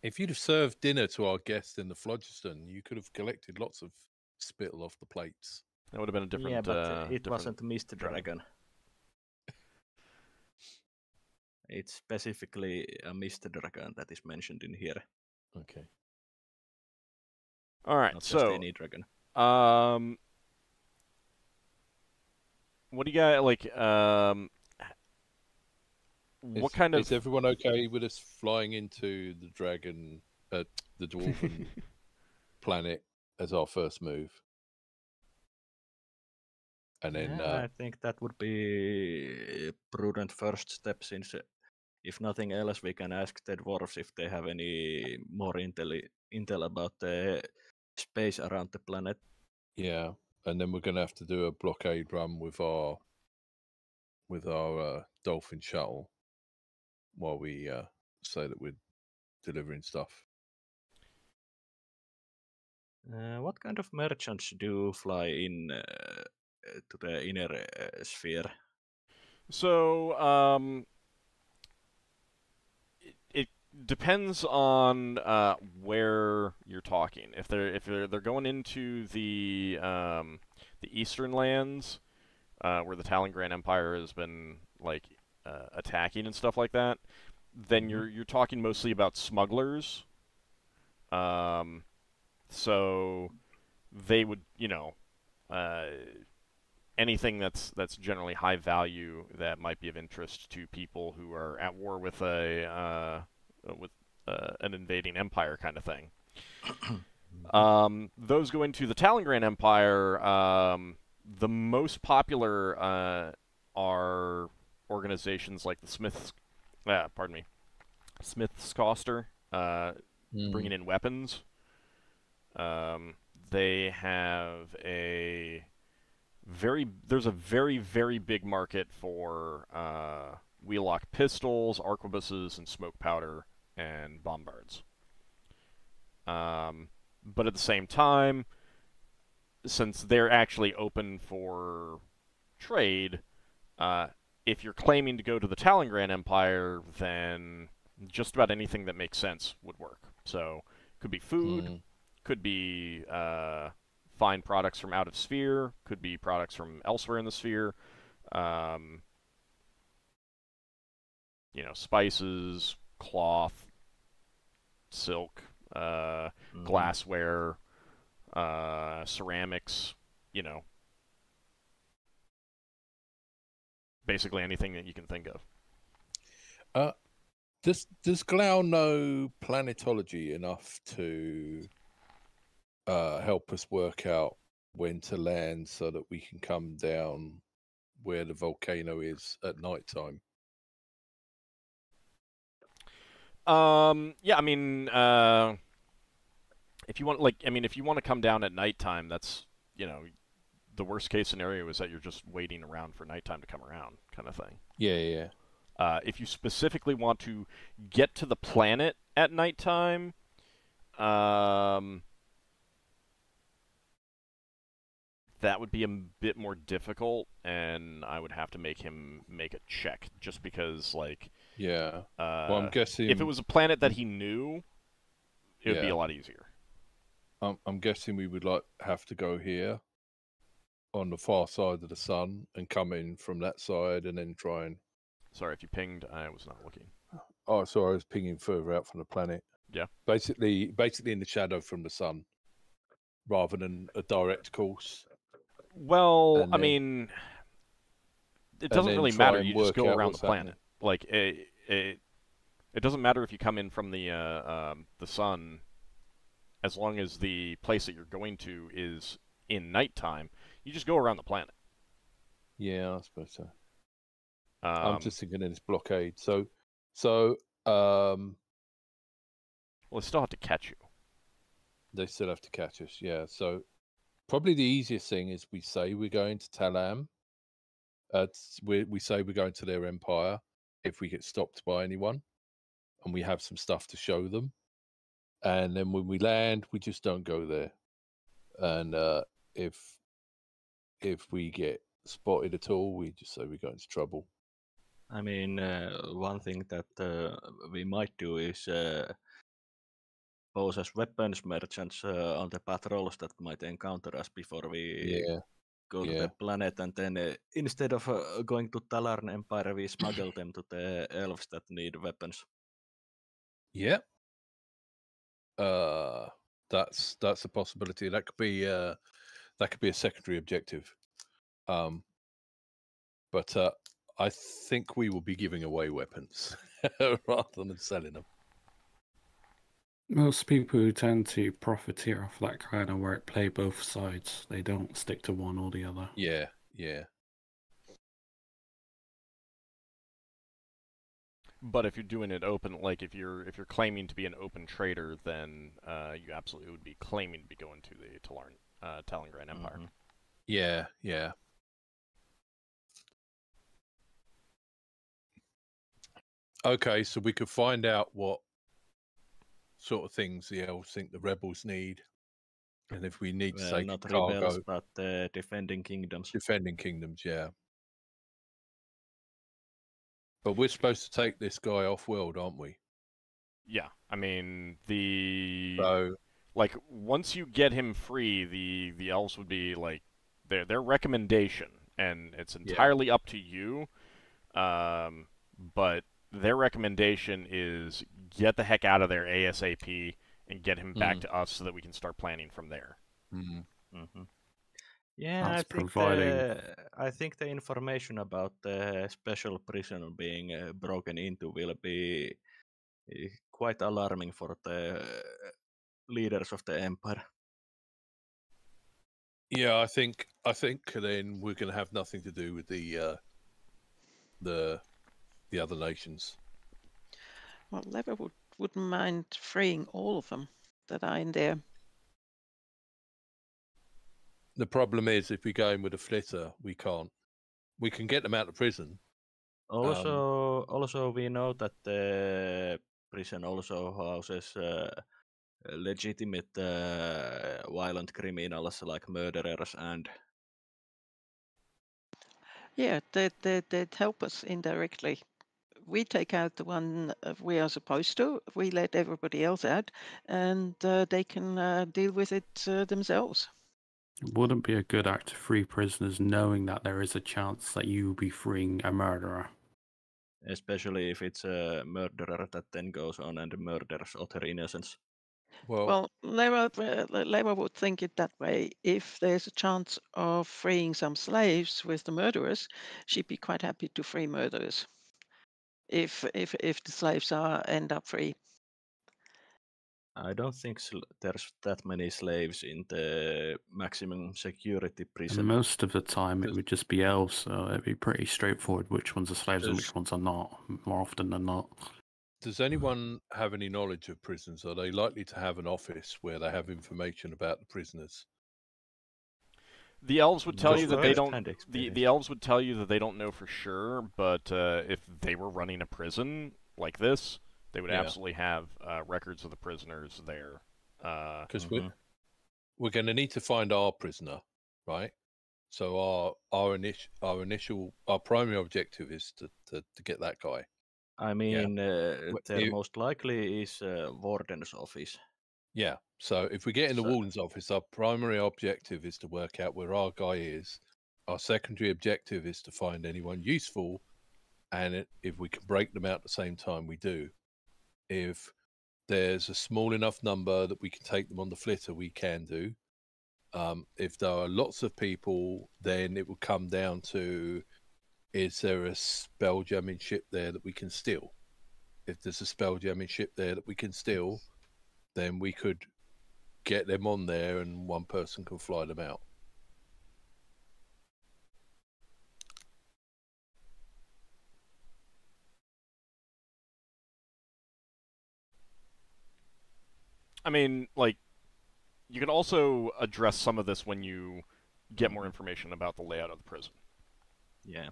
If you'd have served dinner to our guests in the Phlogiston, you could have collected lots of spittle off the plates. That would have been a different... Yeah, but uh, it different... wasn't Mister Dragon. It's specifically a Mister Dragon that is mentioned in here. Okay. Alright, so... Not just any dragon. Um, what do you got, like... Um, what is, kind of... Is everyone okay with us flying into the dragon... Uh, the dwarven planet as our first move? And then, yeah, uh, I think that would be a prudent first step, since uh, if nothing else, we can ask the dwarves if they have any more intel, intel about the space around the planet. Yeah, and then we're going to have to do a blockade run with our with our uh, Dolphin shuttle while we uh, say that we're delivering stuff. Uh, what kind of merchants do fly in? Uh, to the inner uh, sphere. So, um, it, it depends on uh, where you're talking. If they're if they're, they're going into the um, the eastern lands, uh, where the Talon Grand Empire has been like uh, attacking and stuff like that, then you're you're talking mostly about smugglers. Um, so they would, you know, uh. anything that's that's generally high value that might be of interest to people who are at war with a uh, with uh, an invading empire kind of thing. um, those go into the Talon Grand Empire. Um, the most popular uh, are organizations like the Smiths. Uh, pardon me, Smiths Coster, uh, mm. bringing in weapons. Um, they have a Very, there's a very, very big market for uh, wheelock pistols, arquebuses, and smoke powder, and bombards. Um, but at the same time, since they're actually open for trade, uh, if you're claiming to go to the Talon Grand Empire, then just about anything that makes sense would work. So, could be food, mm. could be... Uh, find products from out of sphere, could be products from elsewhere in the sphere, um, you know, spices, cloth, silk, uh, mm. glassware, uh, ceramics, you know, basically anything that you can think of. Uh, Does does Glau know planetology enough to uh, help us work out when to land so that we can come down where the volcano is at night time? Um. Yeah. I mean, uh, if you want, like, I mean, if you want to come down at nighttime, that's, you know, the worst case scenario is that you're just waiting around for nighttime to come around, kind of thing. Yeah. Yeah. Uh, if you specifically want to get to the planet at nighttime, um, that would be a bit more difficult, and I would have to make him make a check, just because, like, yeah. Uh, well, I'm guessing if it was a planet that he knew, it would yeah. be a lot easier. I'm, I'm guessing we would like have to go here on the far side of the sun and come in from that side, and then try and. Sorry, if you pinged, I was not looking. Oh, sorry, I was pinging further out from the planet. Yeah. Basically, basically in the shadow from the sun, rather than a direct course. Well, and I then, mean, it doesn't really matter. You just go around the planet. Happening. Like, it, it, it doesn't matter if you come in from the uh, um, the sun, as long as the place that you're going to is in nighttime. You just go around the planet. Yeah, I suppose so. Um, I'm just thinking in this blockade. So, so, um... Well, they still have to catch you. They still have to catch us, yeah. So, probably the easiest thing is we say we're going to Talam. Uh, we, we say we're going to their empire if we get stopped by anyone. And we have some stuff to show them. And then when we land, we just don't go there. And uh, if if we get spotted at all, we just say we're going to trouble. I mean, uh, one thing that uh, we might do is uh, pose as weapons merchants uh, on the patrols that might encounter us before we yeah. go yeah. to the planet, and then uh, instead of uh, going to Talon Empire, we smuggle them to the elves that need weapons. Yeah. Uh, that's that's a possibility. That could be uh, that could be a secondary objective. Um, but. Uh, I think we will be giving away weapons rather than selling them. Most people tend to profiteer off that kind of work, play both sides. They don't stick to one or the other. Yeah, yeah. But if you're doing it open, like if you're if you're claiming to be an open trader, then uh, you absolutely would be claiming to be going to the Talon, uh, Talon Grand Empire. Mm-hmm. Yeah, yeah. Okay, so we could find out what sort of things the elves think the rebels need, and if we need to well, take not cargo, rebels, but uh, defending kingdoms. Defending kingdoms, yeah. But we're supposed to take this guy off-world, aren't we? Yeah, I mean the so, like once you get him free, the the elves would be like their their recommendation, and it's entirely yeah. up to you. Um, but their recommendation is get the heck out of there ASAP and get him back mm. to us so that we can start planning from there. Mm-hmm. Mm-hmm. Yeah, I think, providing... the, I think the information about the special prison being uh, broken into will be quite alarming for the leaders of the Empire. Yeah, I think I think then we're going to have nothing to do with the uh, the... the other nations. Well, Leva would, wouldn't mind freeing all of them that are in there. The problem is, if we go in with a flitter, we can't. We can get them out of prison. Also, um, also we know that the prison also houses uh, legitimate uh, violent criminals like murderers and... Yeah, they'd, they'd, they'd help us indirectly. We take out the one we are supposed to, we let everybody else out, and uh, they can uh, deal with it uh, themselves. It wouldn't be a good act to free prisoners knowing that there is a chance that you'll be freeing a murderer. Especially if it's a murderer that then goes on and murders other innocents. Well, well Leva, Leva would think it that way. If there's a chance of freeing some slaves with the murderers, she'd be quite happy to free murderers. if if if the slaves are end up free. I don't think sl there's that many slaves in the maximum security prison. And most of the time, it would just be elves, so it'd be pretty straightforward which ones are slaves does, and which ones are not, more often than not. Does anyone have any knowledge of prisons? Are they likely to have an office where they have information about the prisoners? The elves would tell just you that they don't. The, the elves would tell you that they don't know for sure, but uh, if they were running a prison like this, they would yeah. absolutely have uh, records of the prisoners there. Because uh, mm-hmm. we're, we're going to need to find our prisoner, right? So our our initial our initial our primary objective is to to, to get that guy. I mean, yeah. uh, there you, most likely is a warden's office. Yeah. So if we get in the so, warden's office, our primary objective is to work out where our guy is. Our secondary objective is to find anyone useful, and it, if we can break them out at the same time, we do. If there's a small enough number that we can take them on the flitter, we can do. Um, if there are lots of people, then it will come down to, is there a spelljamming ship there that we can steal? If there's a spelljamming ship there that we can steal, then we could get them on there and one person can fly them out. I mean, like, you could also address some of this when you get more information about the layout of the prison. Yeah.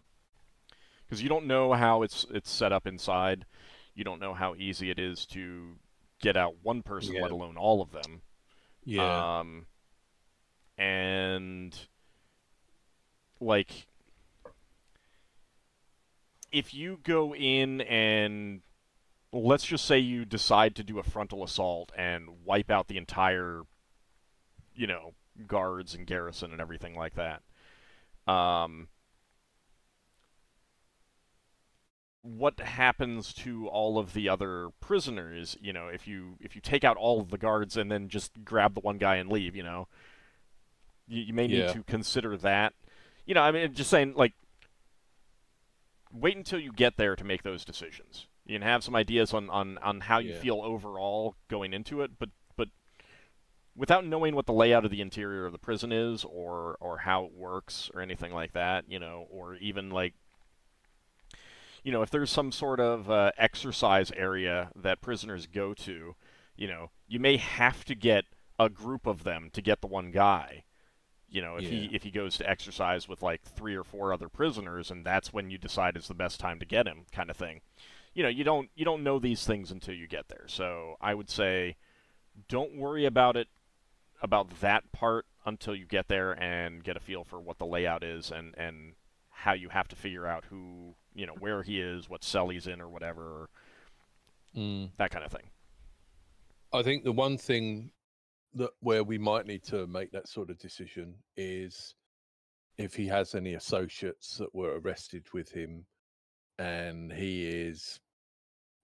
Because you don't know how it's it's set up inside. You don't know how easy it is to get out one person, yeah. let alone all of them. Yeah. Um, and, like, if you go in and... let's just say you decide to do a frontal assault and wipe out the entire, you know, guards and garrison and everything like that. Um, what happens to all of the other prisoners? You know, if you if you take out all of the guards and then just grab the one guy and leave, you know, you, you may need yeah. to consider that. You know, I mean, just saying, like, wait until you get there to make those decisions. You can have some ideas on, on, on how you yeah. feel overall going into it, but but without knowing what the layout of the interior of the prison is, or or how it works, or anything like that, you know, or even, like, you know, if there's some sort of uh, exercise area that prisoners go to, you know, you may have to get a group of them to get the one guy. You know, if yeah. he if he goes to exercise with, like, three or four other prisoners, and that's when you decide is the best time to get him, kind of thing. You know, you don't you don't know these things until you get there. So I would say, don't worry about it, about that part until you get there and get a feel for what the layout is and and how you have to figure out who, you know, where he is, what cell he's in, or whatever, mm. that kind of thing. I think the one thing that where we might need to make that sort of decision is if he has any associates that were arrested with him. And he is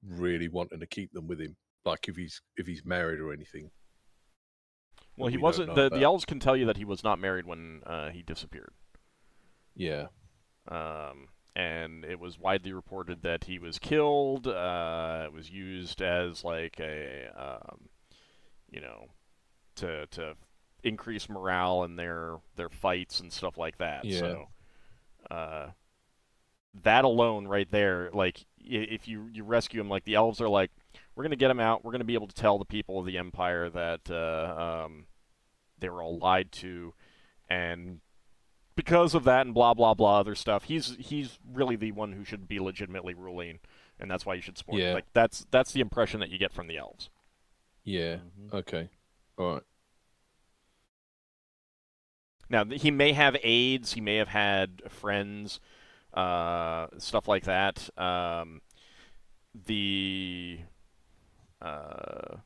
really wanting to keep them with him, like if he's if he's married or anything. Well, he wasn't. The, the elves can tell you that he was not married when uh, he disappeared. Yeah. Um, and it was widely reported that he was killed. Uh, it was used as like a, um, you know, to to increase morale in their their fights and stuff like that. Yeah. So. Uh, That alone right there, like, if you, you rescue him, like, the elves are like, we're going to get him out, we're going to be able to tell the people of the Empire that uh, um, they were all lied to, and because of that and blah, blah, blah, other stuff, he's he's really the one who should be legitimately ruling, and that's why you should support yeah. him. Like, that's, that's the impression that you get from the elves. Yeah, mm-hmm. okay, all right. Now, he may have aides, he may have had friends... Uh, stuff like that. Um, the uh,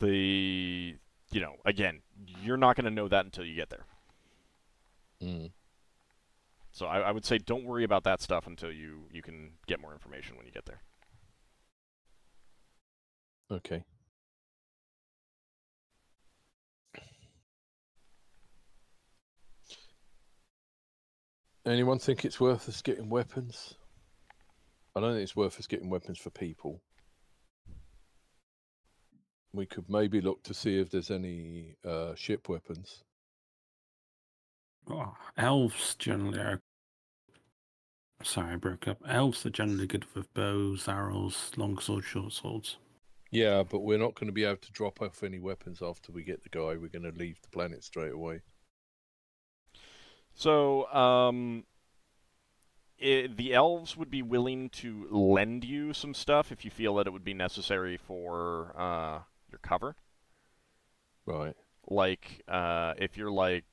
the you know, again, you're not going to know that until you get there. Mm. So I, I would say don't worry about that stuff until you you can get more information when you get there. Okay. Anyone think it's worth us getting weapons? I don't think it's worth us getting weapons for people. We could maybe look to see if there's any uh, ship weapons. Oh, elves generally are... Sorry, I broke up. Elves are generally good with bows, arrows, long swords, short swords. Yeah, but we're not going to be able to drop off any weapons after we get the guy. We're going to leave the planet straight away. So, um, it, the elves would be willing to lend you some stuff if you feel that it would be necessary for uh, your cover. Right. Like, uh, if you're like,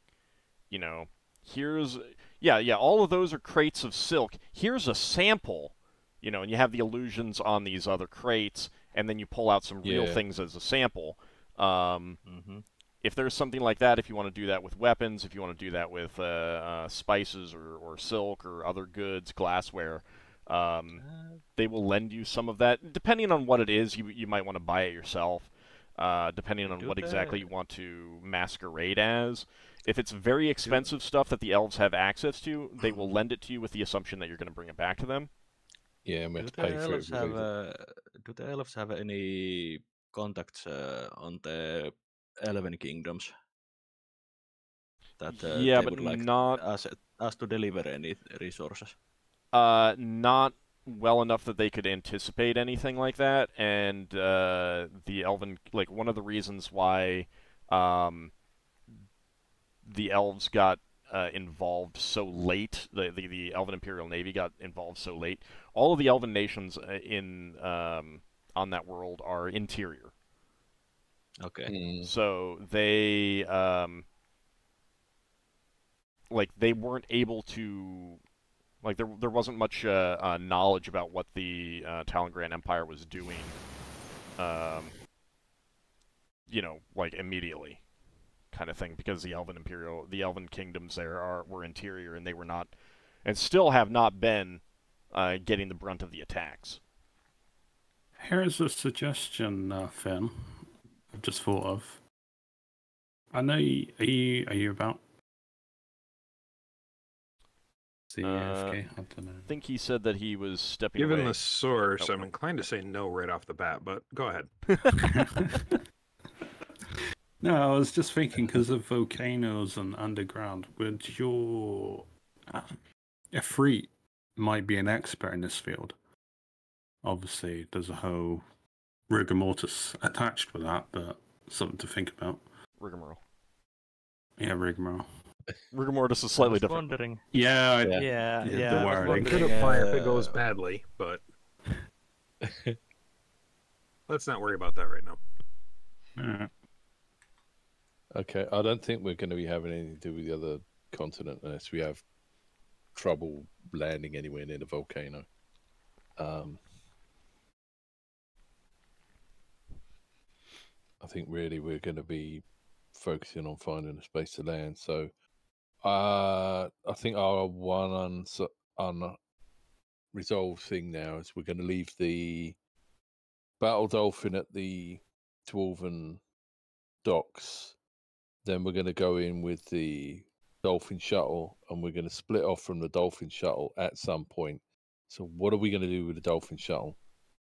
you know, here's... Yeah, yeah, all of those are crates of silk. Here's a sample, you know, and you have the illusions on these other crates, and then you pull out some real yeah. things as a sample. Um, mm-hmm. If there's something like that, if you want to do that with weapons, if you want to do that with uh, uh, spices or, or silk or other goods, glassware, um, they will lend you some of that. Depending on what it is, you you might want to buy it yourself, uh, depending on do what that. exactly you want to masquerade as. If it's very expensive do stuff that the elves have access to, they will lend it to you with the assumption that you're going to bring it back to them. Yeah, and we have to pay for it. Have, uh, do the elves have any contacts uh, on the... Eleven kingdoms. That, uh, yeah, but like not us us to deliver any resources. Uh, not well enough that they could anticipate anything like that. And uh, the elven, like one of the reasons why, um, the elves got uh, involved so late. The, the the elven imperial navy got involved so late. All of the elven nations in um on that world are interior. Okay. Mm. So they, um, like, they weren't able to, like, there there wasn't much uh, uh, knowledge about what the uh, Talon Grand Empire was doing, um, you know, like, immediately kind of thing, because the Elven Imperial, the Elven Kingdoms there are were interior, and they were not, and still have not been uh, getting the brunt of the attacks. Here's a suggestion, uh, Finn. I've just thought of. I know. You, are you? Are you about? Uh, I don't know. Think he said that he was stepping. Given away. the source, oh, I'm inclined to say no right off the bat. But go ahead. No, I was just thinking because of volcanoes and underground. Would your Efreet might be an expert in this field? Obviously, there's a whole rigor mortis attached with that, but something to think about. Rigmarole. Yeah, rigmarole. Rigor mortis is slightly different. Wondering. Yeah, I, yeah, yeah. yeah, yeah I was it could apply uh... if it goes badly, but let's not worry about that right now. Yeah. Okay, I don't think we're going to be having anything to do with the other continent unless we have trouble landing anywhere near the volcano. Um. I think really we're going to be focusing on finding a space to land. So uh, I think our one unresolved thing now is we're going to leave the Battle Dolphin at the Dwarven docks. Then we're going to go in with the Dolphin Shuttle, and we're going to split off from the Dolphin Shuttle at some point. So what are we going to do with the Dolphin Shuttle?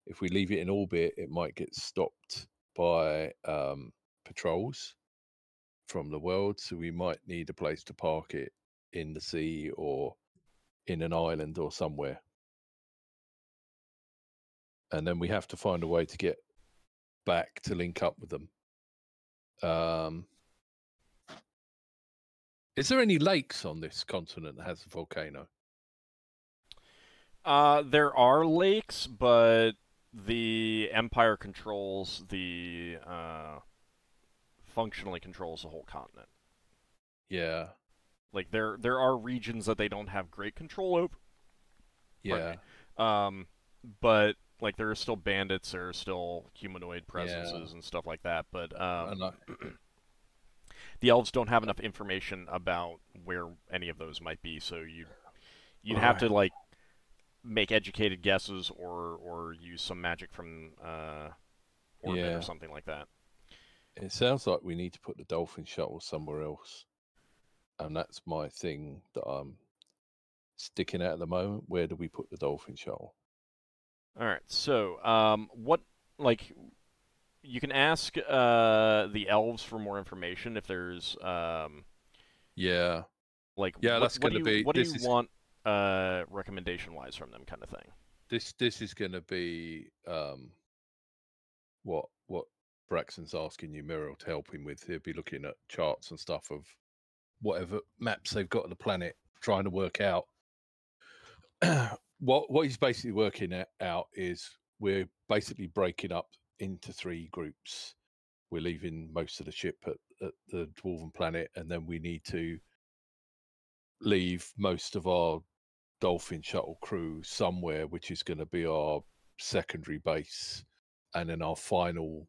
If we leave it in orbit, it might get stopped by um, patrols from the world, so we might need a place to park it in the sea or in an island or somewhere. And then we have to find a way to get back to link up with them. Um, is there any lakes on this continent that has a volcano? Uh, there are lakes, but the Empire controls the, uh, functionally controls the whole continent. Yeah. Like, there there are regions that they don't have great control over. Yeah. Right. Um, but, like, there are still bandits, there are still humanoid presences yeah. and stuff like that, but, um... Not... the elves don't have enough information about where any of those might be, so you, you'd All have right. to, like, make educated guesses, or or use some magic from uh, orbit yeah. or something like that. It sounds like we need to put the Dolphin Shuttle somewhere else, and that's my thing that I'm sticking at at the moment. Where do we put the Dolphin Shuttle? All right. So, um, what like you can ask uh, the elves for more information if there's. Um, yeah. Like yeah, what, that's what gonna do you, be. What do you is... want uh, recommendation-wise from them, kind of thing? This this is gonna be um, what what Braxton's asking Nimeriel to help him with. He'll be looking at charts and stuff of whatever maps they've got on the planet, trying to work out. What what he's basically working out is we're basically breaking up into three groups. We're leaving most of the ship at, at the Dwarven planet, and then we need to leave most of our Dolphin shuttle crew somewhere, which is going to be our secondary base, and then our final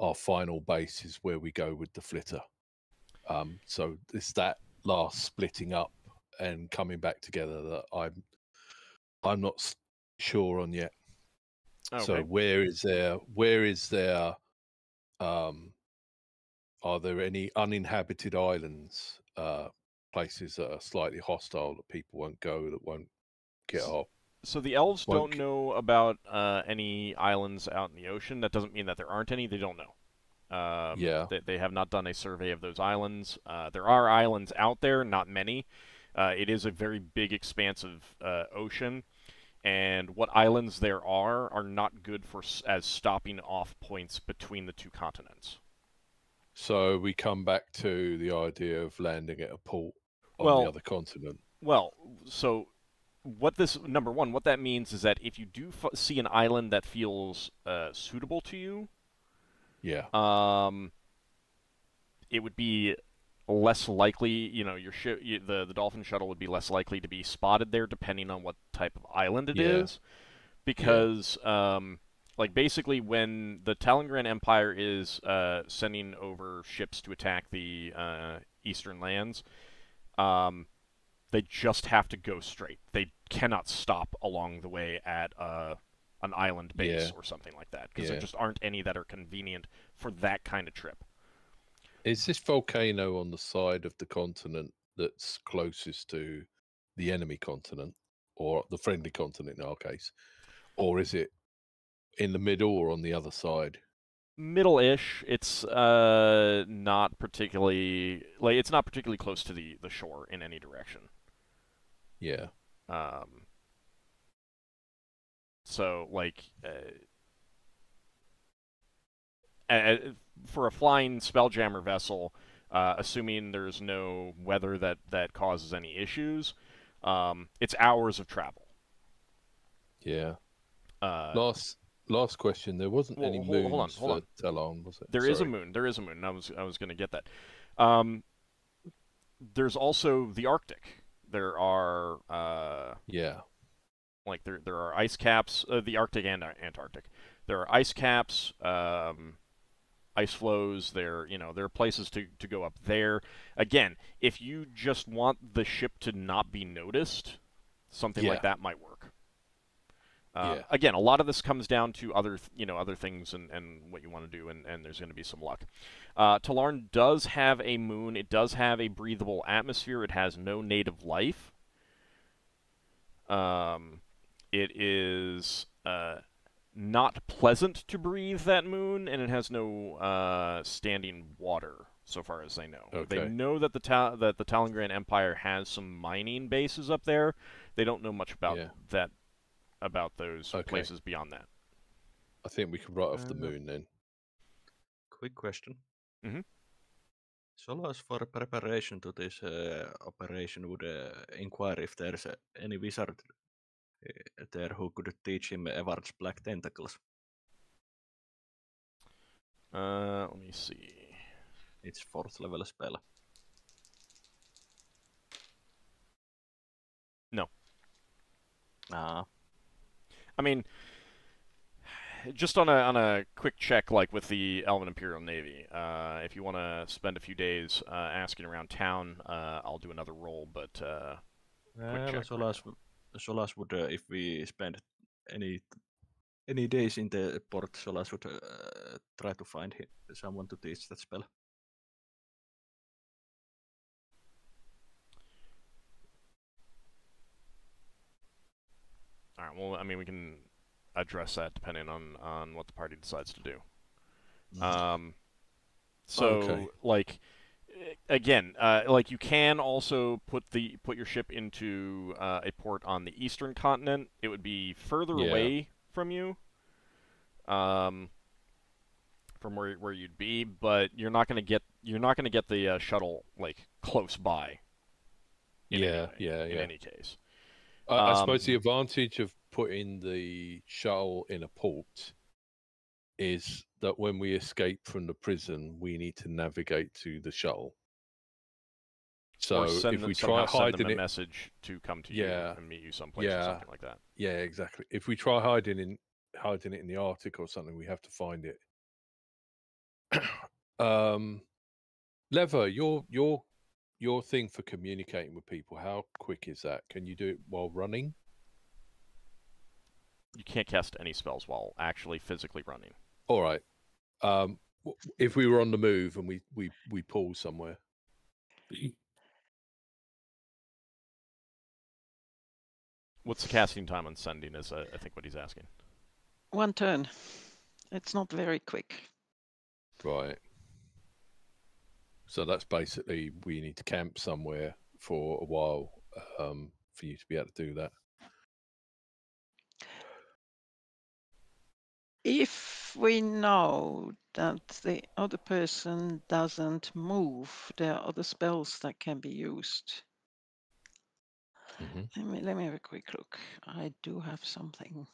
our final base is where we go with the flitter. Um, so it's that last splitting up and coming back together that I'm. I'm not sure on yet. Okay. So where is there? Where is there? Um, are there any uninhabited islands, uh, places that are slightly hostile that people won't go, that won't get off? So the elves don't know about uh, any islands out in the ocean. That doesn't mean that there aren't any. They don't know. Um, yeah. They, they have not done a survey of those islands. Uh, there are islands out there, not many. Uh, it is a very big expanse of uh, ocean, and what islands there are are not good for s as stopping off points between the two continents. So we come back to the idea of landing at a port on well, the other continent. Well, so what this number one, what that means is that if you do f see an island that feels uh, suitable to you, yeah, um, it would be. Less likely, you know, your ship, you, the the Dolphin shuttle would be less likely to be spotted there, depending on what type of island it yeah. is, because, yeah. um, like basically, when the Talon Grand Empire is uh, sending over ships to attack the uh, eastern lands, um, they just have to go straight. They cannot stop along the way at uh, an island base yeah. or something like that, because yeah. there just aren't any that are convenient for that kind of trip. Is this volcano on the side of the continent that's closest to the enemy continent, or the friendly continent in our case, or is it in the middle or on the other side? Middle-ish. It's uh not particularly like it's not particularly close to the the shore in any direction. Yeah. Um. So like. Uh, Uh, for a flying Spelljammer vessel, uh, assuming there's no weather that, that causes any issues, um, it's hours of travel. Yeah. Uh, last last question. There wasn't well, any hold, moons hold on, hold for on. Talon, was it? There Sorry. is a moon. There is a moon. I was I was going to get that. Um, there's also the Arctic. There are. Uh, yeah. Like there there are ice caps. Uh, the Arctic and Antarctic. There are ice caps. Um, ice flows, there, you know, there are places to, to go up there. Again, if you just want the ship to not be noticed, something yeah. like that might work. Uh, yeah. Again, a lot of this comes down to other, th you know, other things and, and what you want to do, and, and there's going to be some luck. Uh, Talon does have a moon. It does have a breathable atmosphere. It has no native life. Um, it is... Uh, not pleasant to breathe, that moon, and it has no uh, standing water, so far as they know. Okay. They know that the Ta that the Talon Grand Empire has some mining bases up there. They don't know much about yeah. that, about those okay. places beyond that. I think we could write off uh, the moon then. Quick question. Mm-hmm. So, as for preparation to this uh, operation, would uh, inquire if there's uh, any wizard there who could teach him Evard's black tentacles. Uh, let me see. It's fourth level spell. No. Ah. Uh. I mean, just on a on a quick check, like with the Elven Imperial Navy. Uh, if you want to spend a few days uh, asking around town, uh, I'll do another roll. But uh, quick uh, check. Right. Solas would, uh, if we spend any any days in the port, Solas would uh, try to find him, someone to teach that spell. All right. Well, I mean, we can address that depending on, on what the party decides to do. Um, so, okay. like, again, uh, like you can also put the put your ship into uh, a port on the eastern continent. It would be further yeah. away from you, um, from where where you'd be, but you're not gonna get you're not gonna get the uh, shuttle like close by. In yeah, any, yeah, in yeah. any case. I, I um, suppose the advantage of putting the shuttle in a port is that when we escape from the prison, we need to navigate to the shuttle. So if we try hiding a message to come to you and meet you someplace or something like that. Yeah, exactly. If we try hiding in hiding it in the Arctic or something, we have to find it. um, Leva, your your your thing for communicating with people, how quick is that? Can you do it while running? You can't cast any spells while actually physically running. All right. Um, if we were on the move and we we we pull somewhere, what's the casting time on sending? Is uh, I think what he's asking. One turn. It's not very quick. Right. So that's basically we need to camp somewhere for a while um, for you to be able to do that. If we know that the other person doesn't move, there are other spells that can be used. Mm-hmm. Let me, let me have a quick look. I do have something.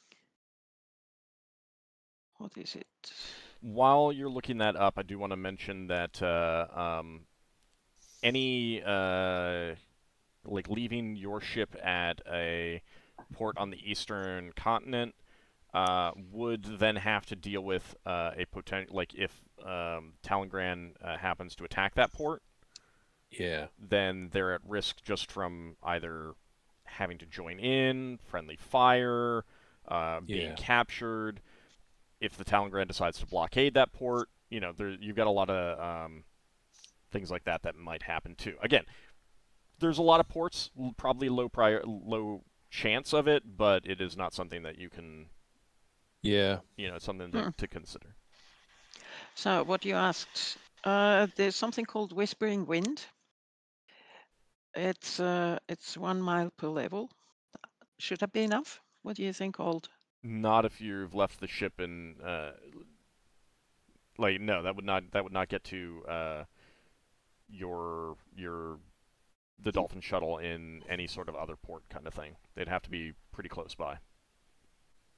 What is it? While you're looking that up, I do want to mention that uh, um, any uh, like leaving your ship at a port on the eastern continent Uh, would then have to deal with uh, a potential, like if um, Talon Grand uh, happens to attack that port, yeah, then they're at risk just from either having to join in, friendly fire, uh, being yeah. captured. If the Talon Grand decides to blockade that port, you know, there, you've got a lot of um, things like that that might happen too. Again, there's a lot of ports, probably low prior, low chance of it, but it is not something that you can. Yeah, you know, it's something to, hmm. to consider. So what you asked, uh, there's something called Whispering Wind. It's uh, it's one mile per level. Should that be enough? What do you think, Old? Not if you've left the ship in. Uh, like no, that would not that would not get to uh, your your the Dolphin shuttle in any sort of other port kind of thing. They'd have to be pretty close by.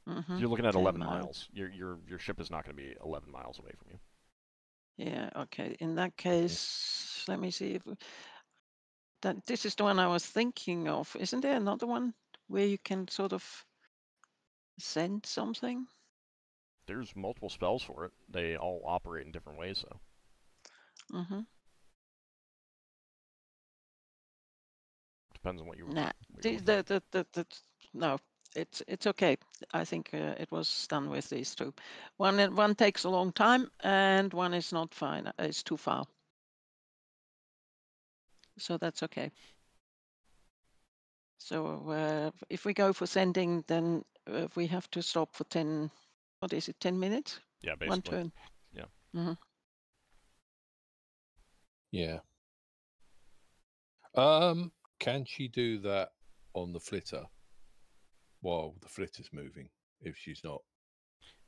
Mm-hmm. You're looking at eleven miles. Your your your ship is not going to be eleven miles away from you. Yeah. Okay. In that case, let me see if that this is the one I was thinking of. Isn't there another one where you can sort of send something? There's multiple spells for it. They all operate in different ways, though. Mm-hmm. Depends on what you. Nah. What the, the, the the the no. It's it's okay. I think uh, it was done with these two. One one takes a long time, and one is not fine. It's too far, so that's okay. So uh, if we go for sending, then uh, we have to stop for ten. What is it? Ten minutes? Yeah, basically. One turn. Yeah. Mm-hmm. Yeah. Um, can she do that on the flitter? While the flitter's moving, if she's not,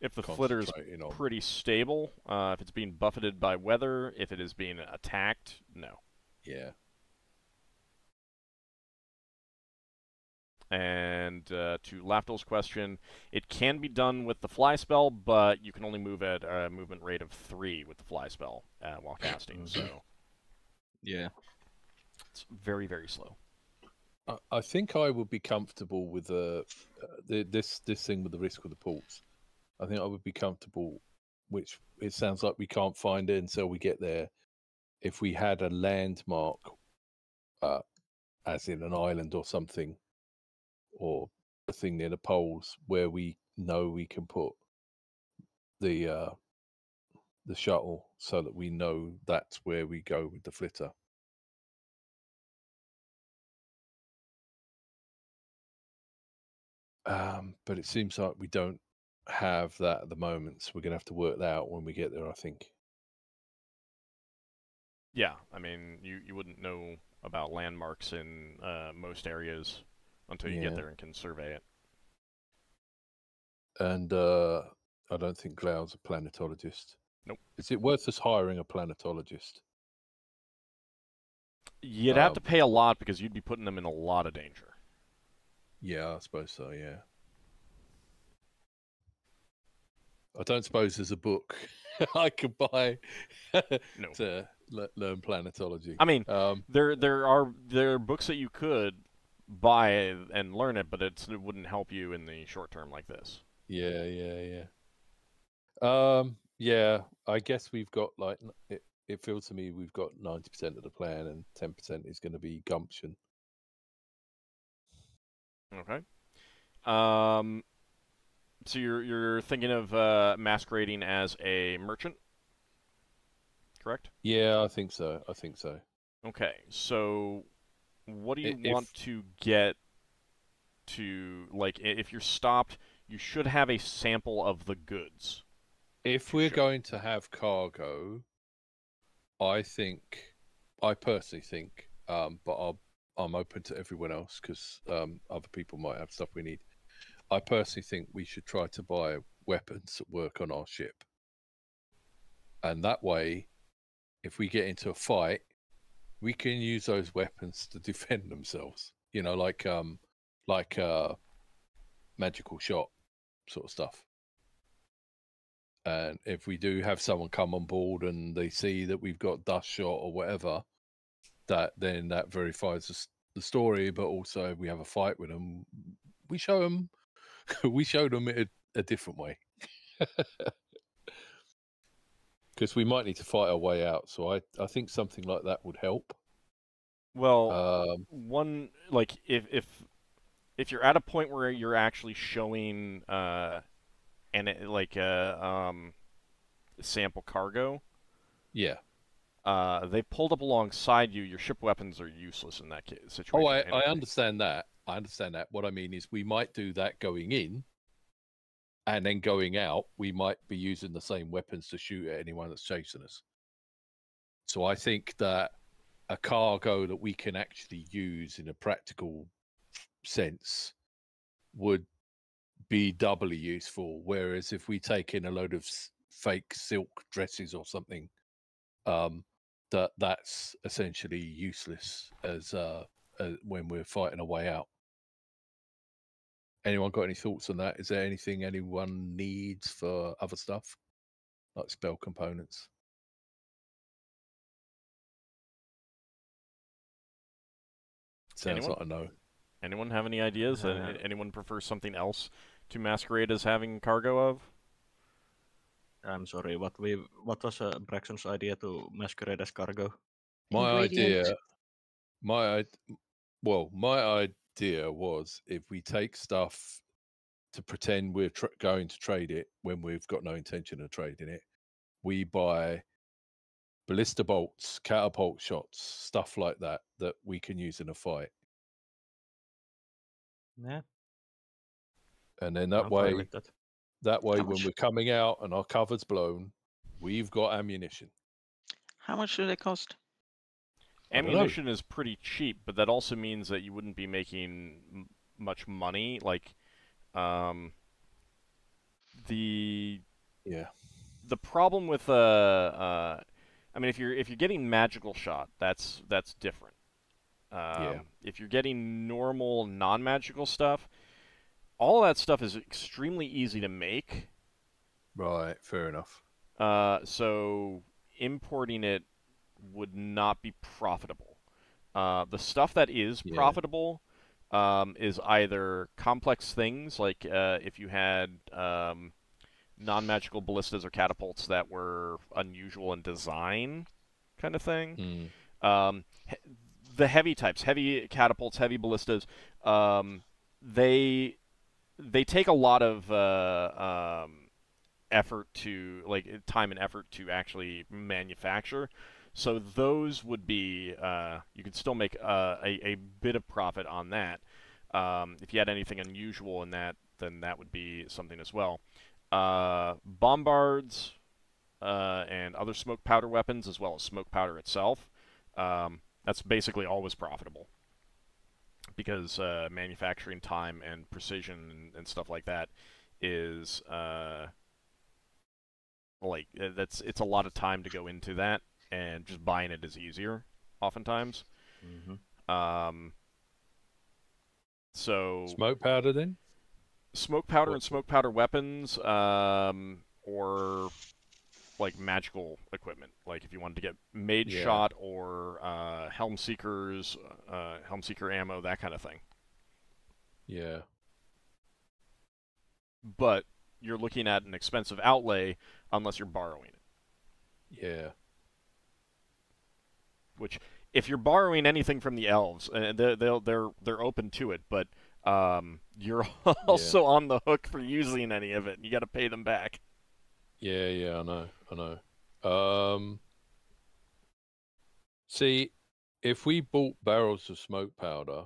if the flitter's on. Pretty stable, uh, if it's being buffeted by weather, if it is being attacked, no. Yeah. And uh, to Lafdul's question, it can be done with the fly spell, but you can only move at a movement rate of three with the fly spell uh, while casting. So, yeah, it's very very slow. I think I would be comfortable with the, uh, the this this thing with the risk of the ports. I think I would be comfortable, which it sounds like we can't find it until we get there. If we had a landmark, uh, as in an island or something, or a thing near the poles where we know we can put the uh, the shuttle, so that we know that's where we go with the flitter. Um, but it seems like we don't have that at the moment, so we're going to have to work that out when we get there, I think. Yeah, I mean, you, you wouldn't know about landmarks in uh, most areas until you yeah. get there and can survey it. And uh, I don't think Glaub's a planetologist. Nope. Is it worth us hiring a planetologist? You'd um, have to pay a lot because you'd be putting them in a lot of danger. Yeah, I suppose so, yeah. I don't suppose there's a book I could buy no. to le learn planetology. I mean, um, there there are there are books that you could buy and learn it, but it's, it wouldn't help you in the short term like this. Yeah, yeah, yeah. Um, yeah, I guess we've got, like, it, it feels to me we've got ninety percent of the plan and ten percent is going to be gumption. Okay. Um... So you're you're thinking of uh, masquerading as a merchant, correct? Yeah, I think so. I think so. Okay, so what do you if, want to get to? Like, if you're stopped, you should have a sample of the goods. If we're sure. going to have cargo, I think, I personally think, um, but I'll, I'm open to everyone else because um, other people might have stuff we need. I personally think we should try to buy weapons that work on our ship. And that way, if we get into a fight, we can use those weapons to defend themselves. You know, like um, like uh, magical shot sort of stuff. And if we do have someone come on board and they see that we've got dust shot or whatever, that then that verifies the story. But also, if we have a fight with them, we show them... We showed them it a, a different way. Because we might need to fight our way out. So I, I think something like that would help. Well, um, one, like, if, if if you're at a point where you're actually showing, uh, and it, like, a uh, um, sample cargo. Yeah. Uh, they pulled up alongside you. Your ship weapons are useless in that situation. Oh, I, anyway. I understand that. I understand that. What I mean is we might do that going in, and then going out, we might be using the same weapons to shoot at anyone that's chasing us. So I think that a cargo that we can actually use in a practical sense would be doubly useful, whereas if we take in a load of fake silk dresses or something, um, that that's essentially useless as uh, uh, when we're fighting a way out. Anyone got any thoughts on that? Is there anything anyone needs for other stuff, like spell components? Sounds anyone? like a no. Anyone have any ideas? Uh, anyone prefers something else to masquerade as having cargo of? I'm sorry. What we what was uh, Braxton's idea to masquerade as cargo? My idea. My well, my idea. Idea was if we take stuff to pretend we're tr going to trade it when we've got no intention of trading it, we buy ballista bolts, catapult shots, stuff like that that we can use in a fight. Yeah. And then that way, that. that way, Ouch. when we're coming out and our cover's blown, we've got ammunition. How much do they cost? Ammunition is pretty cheap, but that also means that you wouldn't be making m much money. Like, um, the yeah, the problem with uh, uh, I mean, if you're if you're getting magical shot, that's that's different. Um, yeah. If you're getting normal non-magical stuff, all that stuff is extremely easy to make. Right. Fair enough. Uh, so importing it would not be profitable. Uh, the stuff that is yeah. profitable um, is either complex things, like uh, if you had um, non-magical ballistas or catapults that were unusual in design, kind of thing. Mm. Um, he the heavy types, heavy catapults, heavy ballistas, um, they they take a lot of uh, um, effort to, like, time and effort to actually manufacture. So those would be, uh, you could still make uh, a, a bit of profit on that. Um, if you had anything unusual in that, then that would be something as well. uh, bombards, uh, and other smoke powder weapons, as well as smoke powder itself. Um, that's basically always profitable, because uh, manufacturing time and precision and, and stuff like that is uh, like that's it's a lot of time to go into that, and just buying it is easier oftentimes. Mm-hmm. Um, so smoke powder then, smoke powder what? and smoke powder weapons, um, or like magical equipment. Like if you wanted to get mage yeah. shot or uh, helm seekers, uh, helm seeker ammo, that kind of thing. Yeah. But you're looking at an expensive outlay unless you're borrowing it. Yeah. Which, if you're borrowing anything from the elves, uh, they they'll they're they're open to it, but um, you're also yeah. on the hook for using any of it. You got to pay them back. Yeah, yeah, I know, I know. Um, see, if we bought barrels of smoke powder,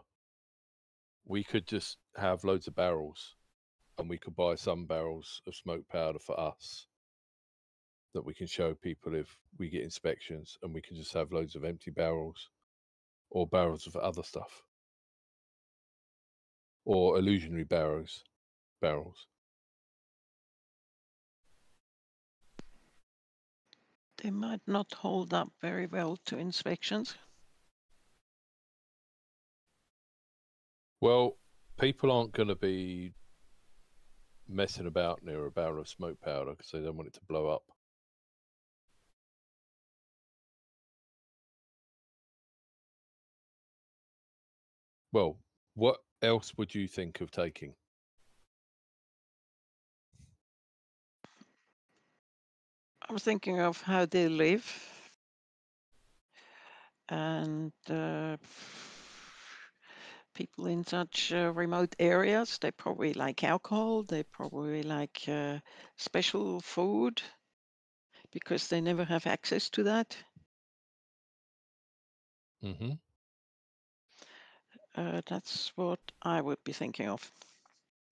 we could just have loads of barrels, and we could buy some barrels of smoke powder for us that we can show people if we get inspections, and we can just have loads of empty barrels or barrels of other stuff or illusionary barrels, barrels. They might not hold up very well to inspections. Well, people aren't going to be messing about near a barrel of smoke powder because they don't want it to blow up. Well, what else would you think of taking? I'm thinking of how they live, and uh, people in such uh, remote areas, they probably like alcohol, they probably like uh, special food, because they never have access to that. Mm-hmm. Uh, that's what I would be thinking of.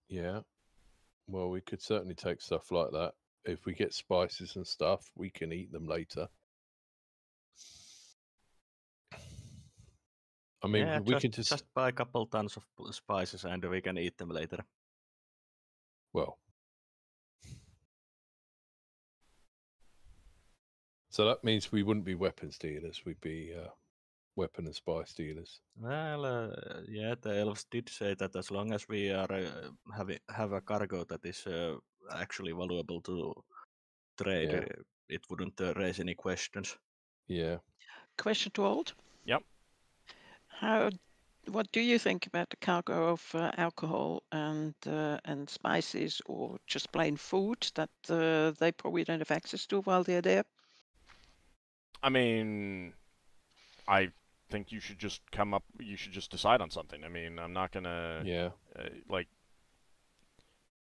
Yeah. Well, we could certainly take stuff like that. If we get spices and stuff, we can eat them later. I mean, yeah, we just, can just... just buy a couple tons of spices and we can eat them later. Well. So that means we wouldn't be weapons dealers, we'd be uh, weapon and spice dealers. Well, uh, yeah, the elves did say that as long as we are uh, have, it, have a cargo that is... Uh, actually valuable to trade, yeah. it wouldn't uh, raise any questions. Yeah. Question to Old. Yep. How? What do you think about the cargo of uh, alcohol and uh, and spices, or just plain food that uh, they probably don't have access to while they're there? I mean, I think you should just come up. You should just decide on something. I mean, I'm not gonna. Yeah. Uh, like.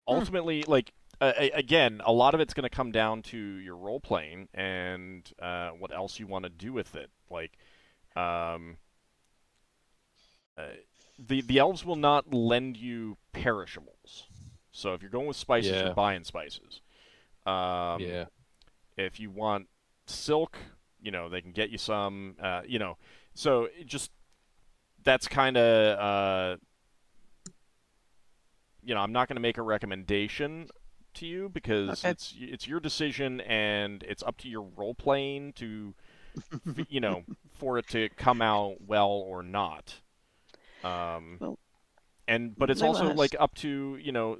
Ultimately, hmm. like. Uh, again, a lot of it's going to come down to your role playing and uh, what else you want to do with it. Like, um, uh, the the elves will not lend you perishables. So if you're going with spices, yeah. you're buying spices. Um, yeah. If you want silk, you know they can get you some. Uh, you know, so it just that's kind of. Uh, you know, I'm not going to make a recommendation to you because okay. it's it's your decision and it's up to your role playing to, you know, for it to come out well or not. Um, well, and but it's also has... like up to you know,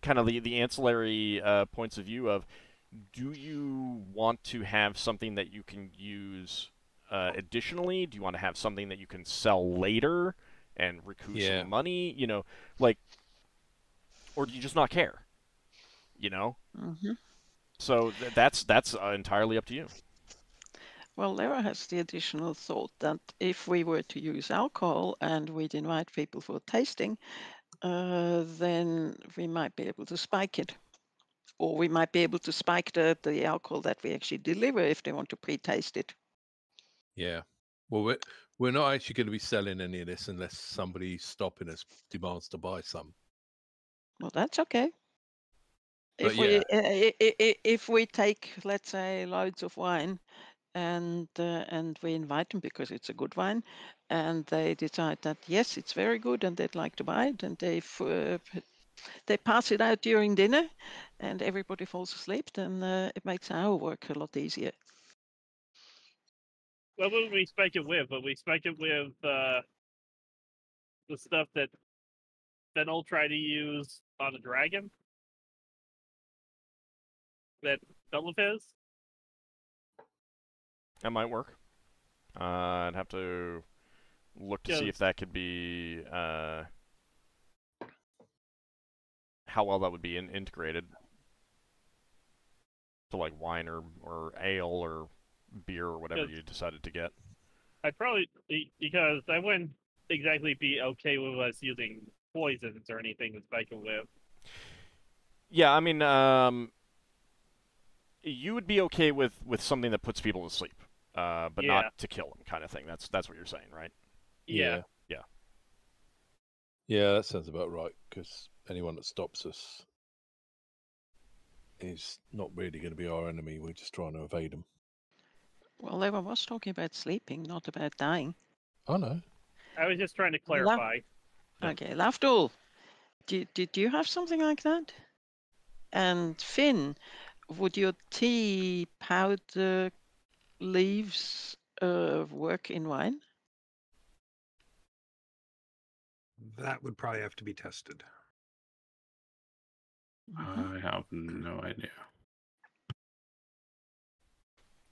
kind of the the ancillary uh, points of view of, do you want to have something that you can use uh, additionally? Do you want to have something that you can sell later and recoup yeah. some money? You know, like. Or do you just not care? You know? Mm-hmm. So th that's that's uh, entirely up to you. Well, Lera has the additional thought that if we were to use alcohol and we'd invite people for tasting, uh, then we might be able to spike it. Or we might be able to spike the, the alcohol that we actually deliver if they want to pre-taste it. Yeah. Well, we're, we're not actually going to be selling any of this unless somebody stopping us demands to buy some. Well, that's okay. If yeah. we uh, if we take, let's say, loads of wine, and uh, and we invite them because it's a good wine, and they decide that yes, it's very good, and they'd like to buy it, and they uh, they pass it out during dinner, and everybody falls asleep, then uh, it makes our work a lot easier. Well, what would we spike it with? But we spike it with uh, the stuff that then I'll try to use on a dragon. That spell of his? That might work. Uh, I'd have to look to see if that could be... Uh, how well that would be in integrated. To like wine or, or ale or beer or whatever you decided to get. I'd probably... Because I wouldn't exactly be okay with us using poisons or anything to spike it with. Yeah, I mean... Um, you would be okay with, with something that puts people to sleep, uh, but yeah. not to kill them, kind of thing. That's that's what you're saying, right? Yeah. Yeah. Yeah, that sounds about right, because anyone that stops us is not really going to be our enemy. We're just trying to evade them. Well, everyone was talking about sleeping, not about dying. I know. I was just trying to clarify. La okay, Lafdul, did, did you have something like that? And Finn... Would your tea powder leaves uh, work in wine? That would probably have to be tested. Mm-hmm. I have no idea.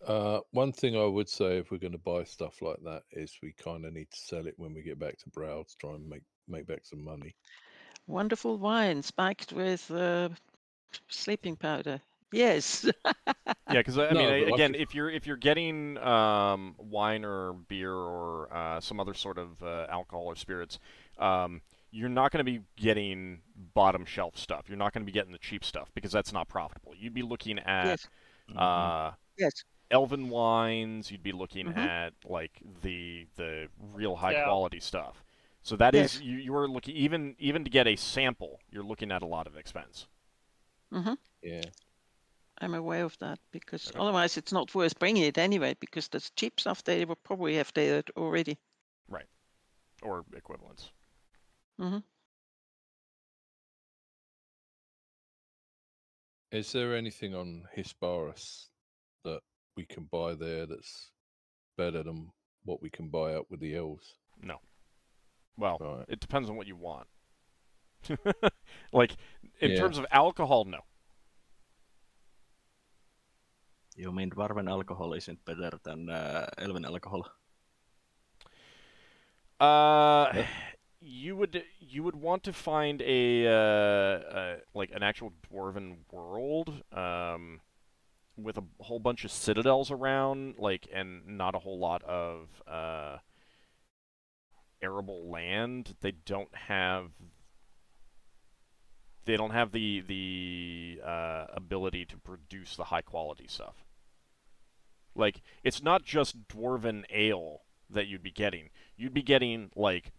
Uh, one thing I would say, if we're going to buy stuff like that, is we kind of need to sell it when we get back to Brawl to try and make, make back some money. Wonderful wine spiked with uh, sleeping powder. Yes. Yeah, because I no, mean, again, I if you're if you're getting um, wine or beer or uh, some other sort of uh, alcohol or spirits, um, you're not going to be getting bottom shelf stuff. You're not going to be getting the cheap stuff because that's not profitable. You'd be looking at yes. Uh, yes. Elven wines. You'd be looking mm-hmm. at like the the real high yeah. quality stuff. So that yes. is you, you are looking even even to get a sample. You're looking at a lot of expense. Mm-hmm. Yeah. I'm aware of that because okay. otherwise it's not worth bringing it anyway because the cheap stuff they will probably have there already. Right. Or equivalents. Mm-hmm. Is there anything on Hisparus that we can buy there that's better than what we can buy out with the elves? No. Well, right. It depends on what you want. Like, in yeah. terms of alcohol, no. You mean dwarven alcohol isn't better than uh, elven alcohol? Uh, yeah. you would you would want to find a, uh, a like an actual dwarven world um, with a whole bunch of citadels around, like, and not a whole lot of uh, arable land. They don't have. They don't have the the uh, ability to produce the high quality stuff. Like, it's not just dwarven ale that you'd be getting. You'd be getting, like,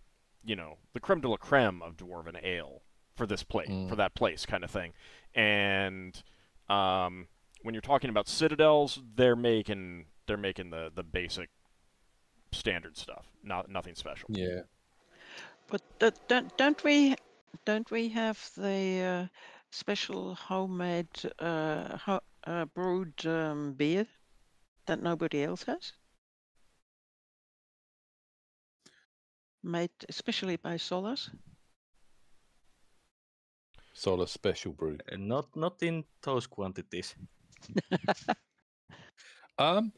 you know, the creme de la creme of dwarven ale for this place, mm. for that place kind of thing. And um, when you're talking about citadels, they're making they're making the the basic standard stuff, not nothing special. Yeah. But th don't don't we don't we have the uh, special homemade uh, ho uh, brewed um, beer that nobody else has? Made especially by Solas? Solas special brew. Uh, not not in those quantities. um,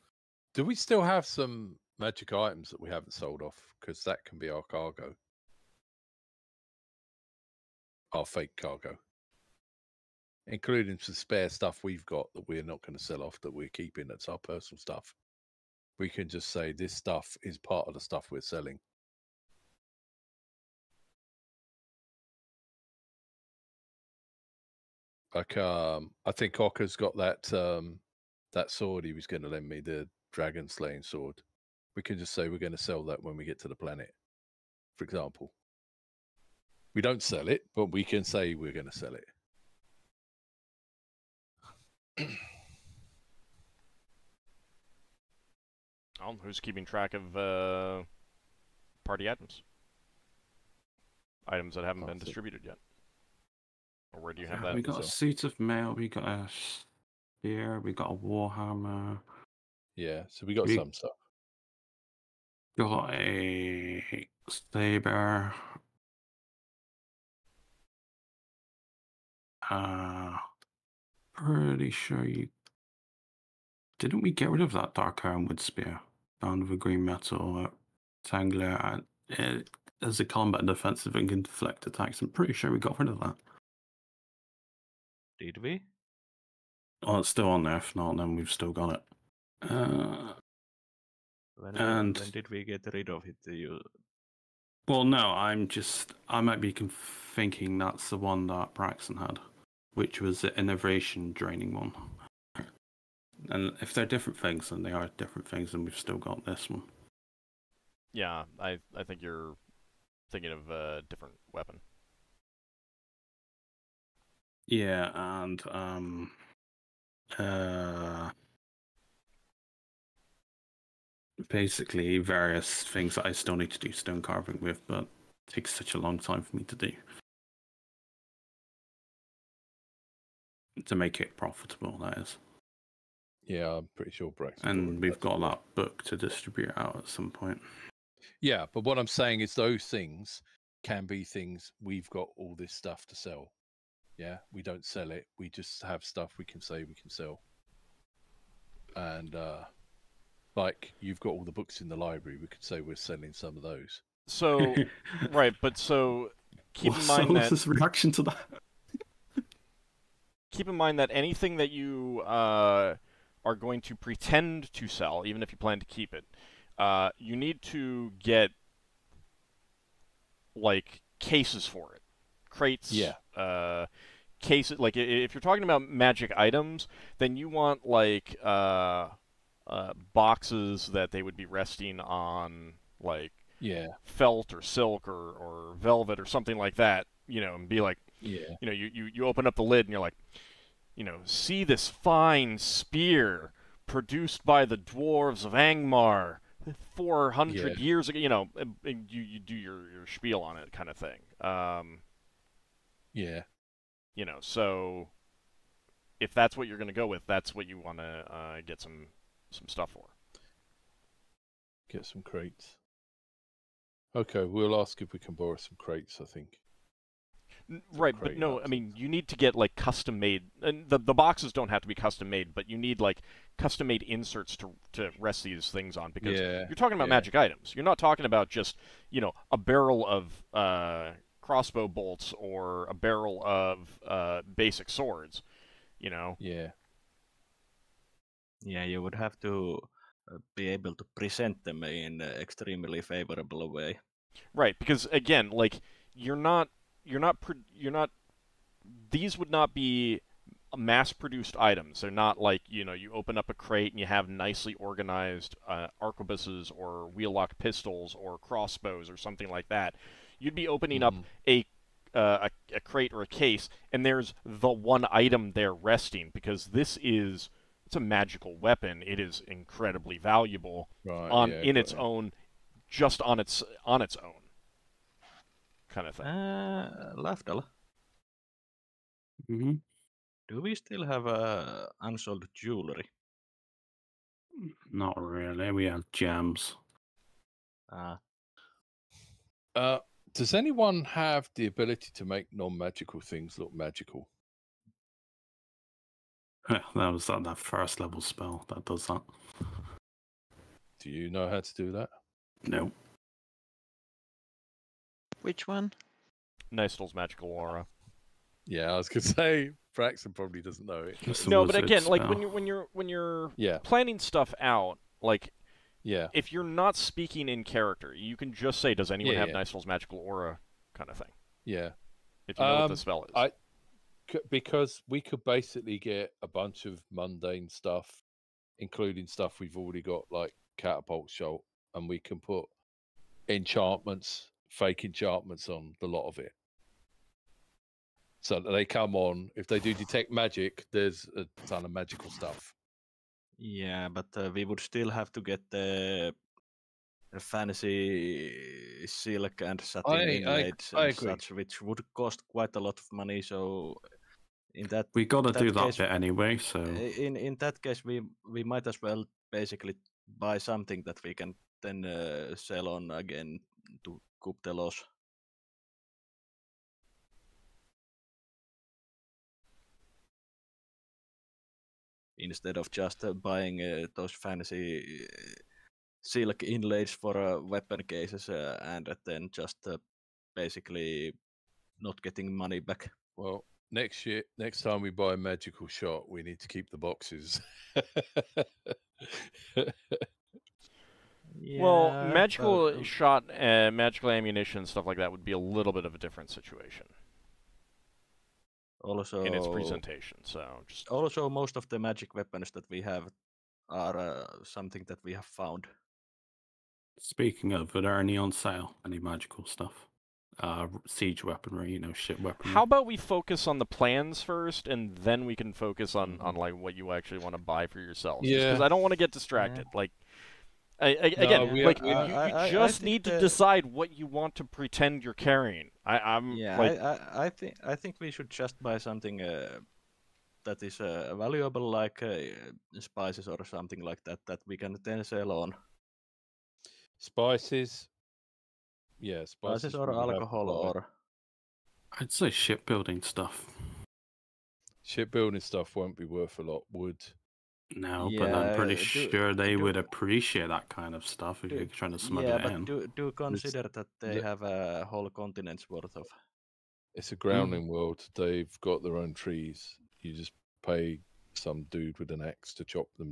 do we still have some magic items that we haven't sold off? Because that can be our cargo. Our fake cargo, including some spare stuff we've got that we're not going to sell off, that we're keeping. That's our personal stuff. We can just say this stuff is part of the stuff we're selling. Like, um, I think Ocker's got that um, that sword he was going to lend me, the dragon slaying sword. We can just say we're going to sell that when we get to the planet, for example. We don't sell it, but we can say we're going to sell it. Oh, who's keeping track of uh, party items? Items that haven't That's been distributed it. yet. Or where do you have yeah, that? We got so? a suit of mail. We got a spear. We got a warhammer. Yeah, so we got we some stuff. Got a saber. Uh, pretty sure you didn't we get rid of that dark ironwood spear bound with a green metal uh, tangler uh, as a combat defensive and can deflect attacks. I'm pretty sure we got rid of that. Did we? Oh, it's still on there. If not, then we've still got it. Uh, when, and when did we get rid of it? You... Well, no, I'm just I might be thinking that's the one that Braxton had, which was the innovation draining one. And if they're different things, then they are different things, and we've still got this one. Yeah, I I think you're thinking of a different weapon. Yeah, and um, uh, basically various things that I still need to do stone carving with, but it takes such a long time for me to do to make it profitable. That is. Yeah, I'm pretty sure Braxton. And we've got that book to distribute out at some point. Yeah, but what I'm saying is those things can be things we've got all this stuff to sell. Yeah, we don't sell it. We just have stuff we can say we can sell. And uh, like you've got all the books in the library, we could say we're selling some of those. So, right, but so keep well, in mind so that this reaction to that. Keep in mind that anything that you uh. are going to pretend to sell, even if you plan to keep it, uh, you need to get, like, cases for it. Crates, yeah. uh, cases, like, if you're talking about magic items, then you want, like, uh, uh, boxes that they would be resting on, like, yeah. felt or silk or, or velvet or something like that, you know, and be like, yeah. you know, you, you, you open up the lid and you're like, you know, see this fine spear produced by the dwarves of Angmar four hundred yeah. years ago. You know, and you, you do your, your spiel on it kind of thing. Um, yeah. You know, so if that's what you're going to go with, that's what you want to uh, get some, some stuff for. Get some crates. Okay, we'll ask if we can borrow some crates, I think. Right, but no, I mean, you need to get, like, custom-made... And the, the boxes don't have to be custom-made, but you need, like, custom-made inserts to to rest these things on, because yeah, you're talking about yeah. magic items. You're not talking about just, you know, a barrel of uh, crossbow bolts or a barrel of uh, basic swords, you know? Yeah. Yeah, you would have to be able to present them in an extremely favorable way. Right, because, again, like, you're not... You're not, you're not, these would not be mass-produced items. They're not like, you know, you open up a crate and you have nicely organized uh, arquebuses or wheel-lock pistols or crossbows or something like that. You'd be opening mm-hmm. up a, uh, a, a crate or a case, and there's the one item there resting, because this is, it's a magical weapon. It is incredibly valuable right, on yeah, in its right. own, just on its on its own. Kind of thing. Uh, Lafdul. Mm-hmm. Do we still have uh, unsold jewelry? Not really. We have gems. Uh. Uh, does anyone have the ability to make non-magical things look magical? That was that, that first level spell that does that. Do you know how to do that? No. Which one? Nyssal's Magical Aura. Yeah, I was gonna say Braxton probably doesn't know it. No, but again, like when you're when you're when you're yeah. planning stuff out, like yeah, if you're not speaking in character, you can just say, "Does anyone yeah, have yeah. Nyssal's Magical Aura?" kind of thing. Yeah, if you know um, what the spell is. I because we could basically get a bunch of mundane stuff, including stuff we've already got, like catapult shot, and we can put enchantments. Fake enchantments on the lot of it. So they come on. If they do detect magic, there's a ton of magical stuff. Yeah, but uh, we would still have to get the uh, fantasy silk and satin inlays and such, which would cost quite a lot of money. So in that we gotta do that bit anyway. So in in that case, we we might as well basically buy something that we can then uh, sell on again to coop the loss. Instead of just uh, buying uh, those fancy uh, silk inlays for uh, weapon cases uh, and then just uh, basically not getting money back. Well, next year, next time we buy a magical shot, we need to keep the boxes. Yeah, well, magical but... shot, uh, magical ammunition, stuff like that would be a little bit of a different situation. Also, in its presentation, so just... also most of the magic weapons that we have are uh, something that we have found. Speaking of, are there any on sale? Any magical stuff? Uh, siege weaponry, you know, ship weaponry. How about we focus on the plans first, and then we can focus on mm-hmm. on like what you actually want to buy for yourselves. Yeah, because I don't want to get distracted. Yeah. Like, I, I, again, no, we like are, you, I, you just I, I need to that... decide what you want to pretend you're carrying. I, I'm yeah, like... I, I, I think I think we should just buy something uh, that is uh, valuable, like uh, spices or something like that, that we can then sell on. Spices. Yeah, spices, spices or alcohol, or I'd say shipbuilding stuff. Shipbuilding stuff won't be worth a lot, would? No, yeah, but I'm pretty do, sure they do, would appreciate that kind of stuff if do, you're trying to smuggle yeah, it but in. Do, do consider it's, that they yeah. have a whole continent's worth of... It's a grounding mm. world. They've got their own trees. You just pay some dude with an axe to chop them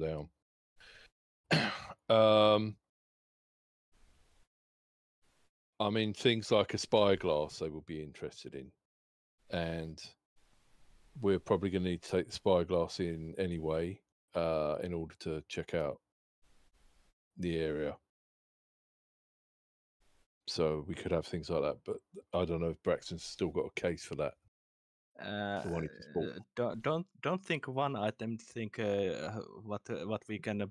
down. um, I mean, things like a spyglass they will be interested in. And we're probably going to need to take the spyglass in anyway. Uh, in order to check out the area. So we could have things like that, but I don't know if Braxton's still got a case for that. Uh, for one don't don't don't think one item. Think uh, what what we can uh,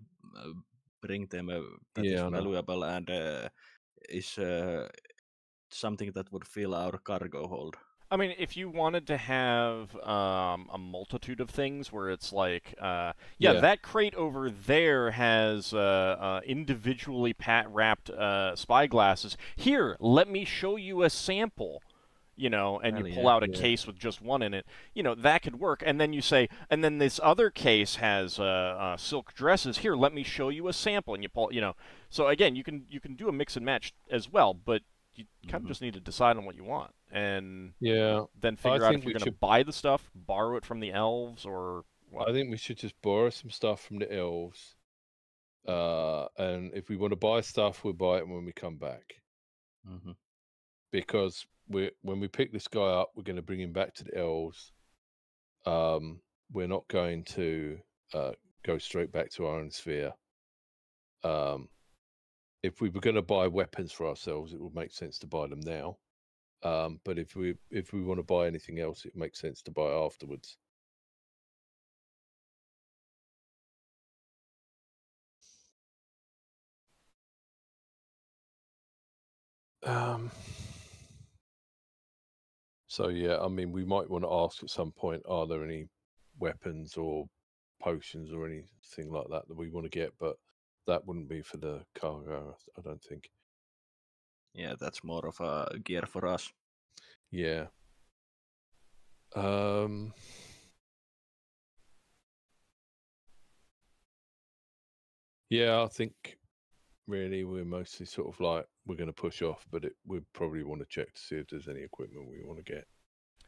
bring them uh, that yeah, is valuable and uh, is uh, something that would fill our cargo hold. I mean, if you wanted to have um, a multitude of things where it's like, uh, yeah, yeah, that crate over there has uh, uh, individually pat wrapped uh, spyglasses. Here, let me show you a sample, you know, and Hell you pull yeah, out a yeah. case with just one in it. You know, that could work. And then you say, and then this other case has uh, uh, silk dresses. Here, let me show you a sample. And you pull, you know. So, again, you can, you can do a mix and match as well, but you kind of just need to decide on what you want, and yeah, then figure out if you're going to buy the stuff, borrow it from the elves, or what. I think we should just borrow some stuff from the elves, uh, and if we want to buy stuff, we'll buy it when we come back. Mm-hmm. Because we, when we pick this guy up, we're going to bring him back to the elves. Um, we're not going to uh, go straight back to our own sphere. Um, If we were going to buy weapons for ourselves, it would make sense to buy them now. Um, but if we if we want to buy anything else, it makes sense to buy afterwards. Um. So yeah, I mean, we might want to ask at some point: are there any weapons or potions or anything like that that we want to get? But that wouldn't be for the cargo, I don't think. Yeah, that's more of a gear for us. Yeah. Um. Yeah, I think really we're mostly sort of like we're going to push off, but it, we probably want to check to see if there's any equipment we want to get.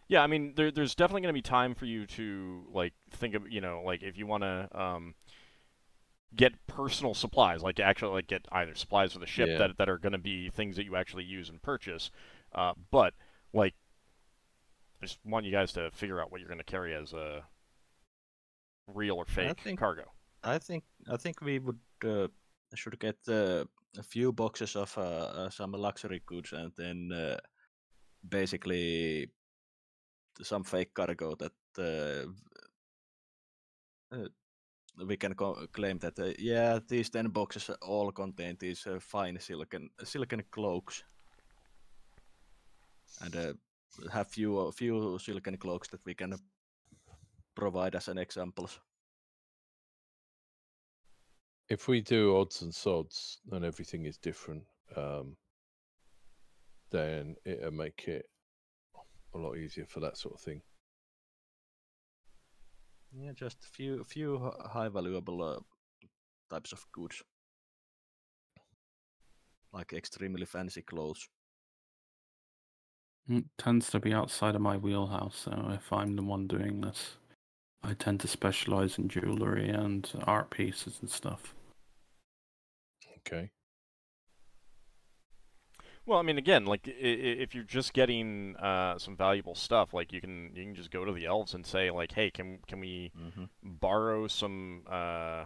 Yeah, I mean, there, there's definitely going to be time for you to like think of, you know, like if you want to. Um, get personal supplies, like to actually like get either supplies for the ship yeah. that that are going to be things that you actually use and purchase, uh, but like I just want you guys to figure out what you're going to carry as a real or fake I think, cargo. I think I think we would uh, should get uh, a few boxes of uh, uh, some luxury goods and then uh, basically some fake cargo that uh, uh, we can co claim that uh, yeah, these ten boxes all contain these uh, fine silken silken cloaks, and uh, have few uh, few silken cloaks that we can provide as an examples. If we do odds and sods and everything is different, um, then it'll make it a lot easier for that sort of thing. Yeah, just few few high valuable uh, types of goods, like extremely fancy clothes. It tends to be outside of my wheelhouse, so if I'm the one doing this, I tend to specialize in jewelry and art pieces and stuff. Okay. Well, I mean, again, like, if you're just getting uh, some valuable stuff, like, you can you can just go to the elves and say, like, hey, can can we mm-hmm. borrow some, uh,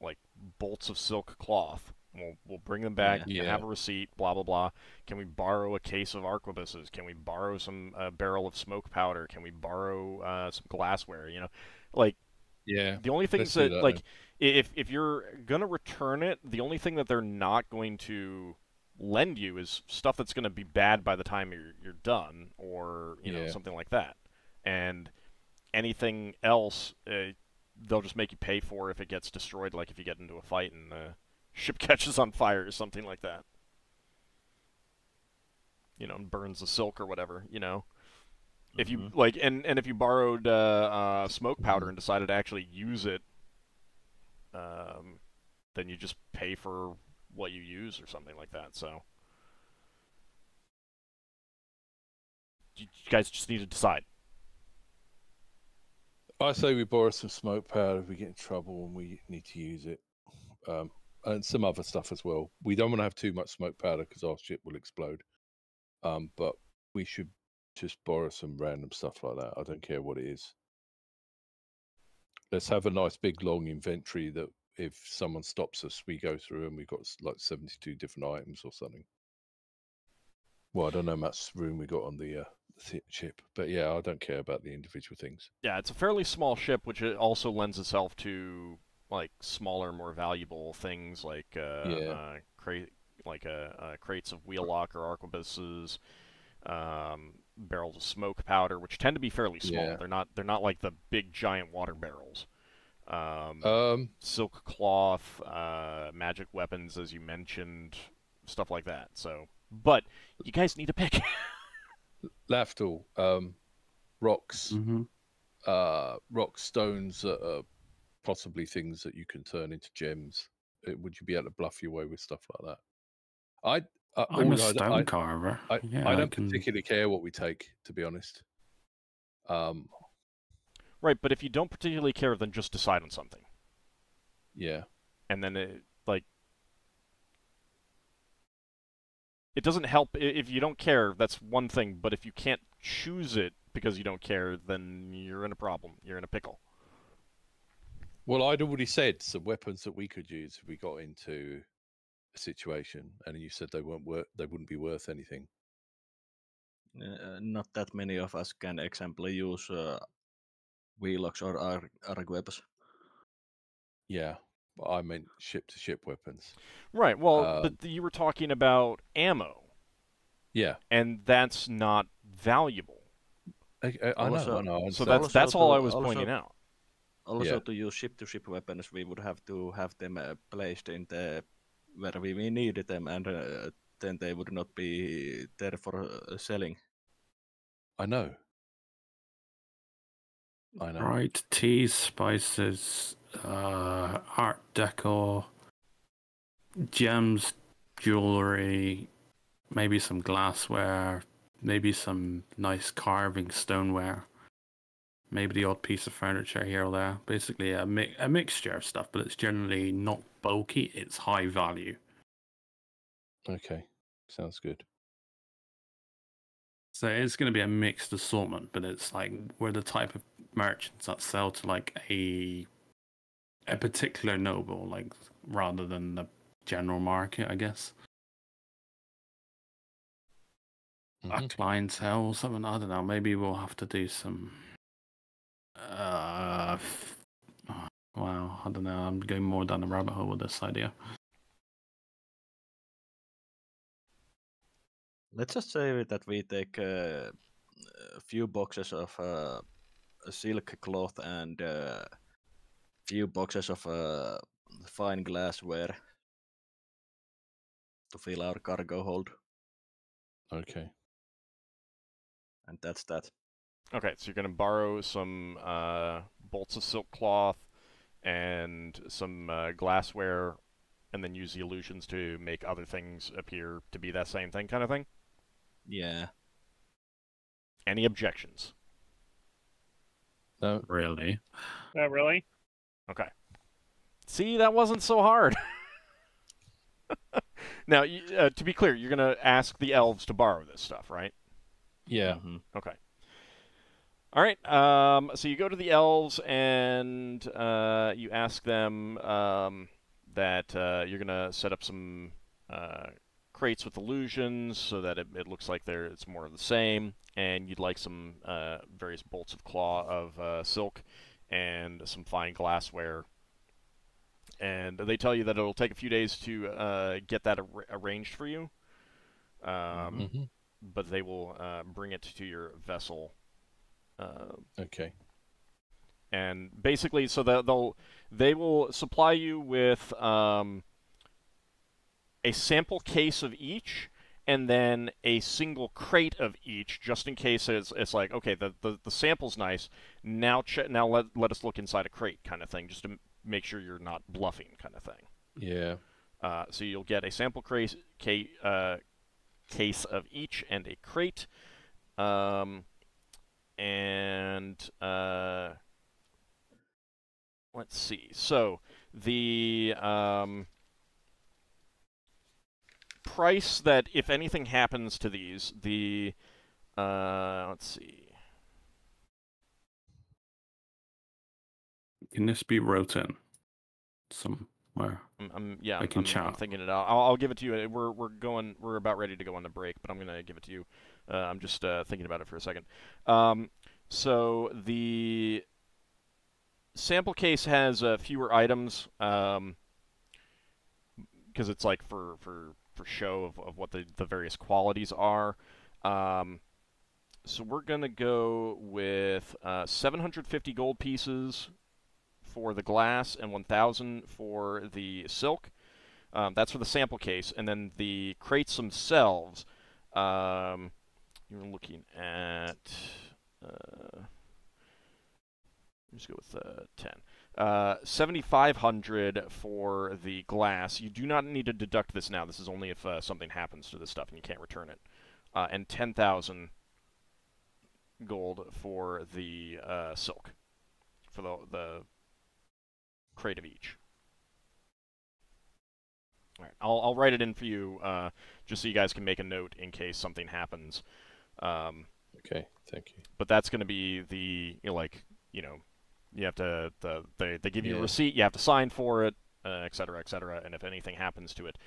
like, bolts of silk cloth? We'll, we'll bring them back, yeah. Yeah. have a receipt, blah, blah, blah. Can we borrow a case of arquebuses? Can we borrow some uh, barrel of smoke powder? Can we borrow uh, some glassware? You know, like, yeah. the only things that, that, like, then. if if you're going to return it, the only thing that they're not going to lend you is stuff that's going to be bad by the time you're you're done, or you yeah. know, something like that. And anything else, uh, they'll just make you pay for if it gets destroyed, like if you get into a fight and the ship catches on fire or something like that. You know, and burns the silk or whatever. You know, mm-hmm. if you like, and and if you borrowed uh, uh, smoke powder and decided to actually use it, um, then you just pay for what you use or something like that. So you guys just need to decide. I say we borrow some smoke powder if we get in trouble and we need to use it, um, and some other stuff as well. We don't want to have too much smoke powder because our ship will explode, um, but we should just borrow some random stuff like that. I don't care what it is. Let's have a nice big long inventory that if someone stops us, we go through and we've got like seventy-two different items or something. Well, I don't know how much room we got on the uh, ship, but yeah, I don't care about the individual things. Yeah, it's a fairly small ship, which also lends itself to like smaller, more valuable things like uh, yeah. uh, crate, like uh, uh, crates of wheel lock or arquebuses, um, barrels of smoke powder, which tend to be fairly small. Yeah. They're not. They're not like the big giant water barrels. Um, um, silk cloth, uh, magic weapons, as you mentioned, stuff like that. So, but you guys need to pick. Lafdul, um, rocks, mm-hmm. uh, rock stones that are possibly things that you can turn into gems. Would you be able to bluff your way with stuff like that? I, uh, I'm a stone I, carver. I, yeah, I, I don't I can... particularly care what we take, to be honest. Um. Right, but if you don't particularly care, then just decide on something. Yeah. And then, it, like... It doesn't help if you don't care, that's one thing, but if you can't choose it because you don't care, then you're in a problem. You're in a pickle. Well, I'd already said some weapons that we could use if we got into a situation, and you said they weren't worth, they wouldn't be worth anything. Uh, not that many of us can exemplary use... Uh... Wheelocks or arg weapons. Yeah, well, I meant ship-to-ship weapons. Right, well, um, but you were talking about ammo. Yeah. And that's not valuable. I, I, I also, know, I know. So that's, that's all to, I was also, pointing out. Also, yeah. to use ship-to-ship weapons, we would have to have them uh, placed in the... where we, we needed them, and uh, then they would not be there for uh, selling. I know. I know. Right, teas, spices, uh, art decor, gems, jewelry, maybe some glassware, maybe some nice carving stoneware, maybe the odd piece of furniture here or there. Basically a, mi a mixture of stuff, but it's generally not bulky, it's high value. Okay, sounds good. So it's going to be a mixed assortment, but it's like we're the type of merchants that sell to like a a particular noble, like rather than the general market, I guess. mm-hmm. a clientele or something. I don't know. Maybe we'll have to do some. Uh, oh, wow, I don't know. I'm going more down the rabbit hole with this idea. Let's just say that we take uh, a few boxes of uh, silk cloth and a uh, few boxes of uh, fine glassware to fill our cargo hold. Okay. And that's that. Okay, so you're going to borrow some uh, bolts of silk cloth and some uh, glassware, and then use the illusions to make other things appear to be that same thing kind of thing? Yeah. Any objections? Not really. Not really? Okay. See, that wasn't so hard. Now, uh, to be clear, you're going to ask the elves to borrow this stuff, right? Yeah. Mm-hmm. Okay. All right. Um, so you go to the elves and uh, you ask them um, that uh, you're going to set up some... Uh, crates with illusions so that it, it looks like they're it's more of the same, and you'd like some uh, various bolts of claw of uh, silk and some fine glassware, and they tell you that it'll take a few days to uh, get that ar arranged for you, um, mm-hmm. but they will uh, bring it to your vessel. Uh, okay. And basically, so that they'll they will supply you with um, a sample case of each, and then a single crate of each, just in case it's, it's like, okay, the, the, the sample's nice, now ch now let, let us look inside a crate kind of thing, just to m make sure you're not bluffing kind of thing. Yeah. Uh, so you'll get a sample crate, ca uh, case of each and a crate, um, and uh, let's see. So the... Um, price that if anything happens to these, the uh let's see. Can this be wrote in somewhere? I'm, I'm, yeah, I can I'm, I'm thinking it out. I'll, I'll give it to you. We're we're going. We're about ready to go on the break, but I'm gonna give it to you. Uh, I'm just uh, thinking about it for a second. Um, so the sample case has uh, fewer items, um, because it's like for for. for show of, of what the, the various qualities are. Um, so we're going to go with uh, seven hundred fifty gold pieces for the glass and one thousand for the silk. Um, that's for the sample case. And then the crates themselves, um, you're looking at... Uh, let's go with uh, ten. Uh, seventy-five hundred for the glass. You do not need to deduct this now. This is only if uh, something happens to this stuff and you can't return it. Uh, and ten thousand gold for the uh, silk, for the, the crate of each. All right, I'll, I'll write it in for you, uh, just so you guys can make a note in case something happens. Um, okay, thank you. But that's going to be the, you know, like, you know, you have to, the, they, they give you yeah. a receipt, you have to sign for it, uh, et cetera, et cetera. And if anything happens to it,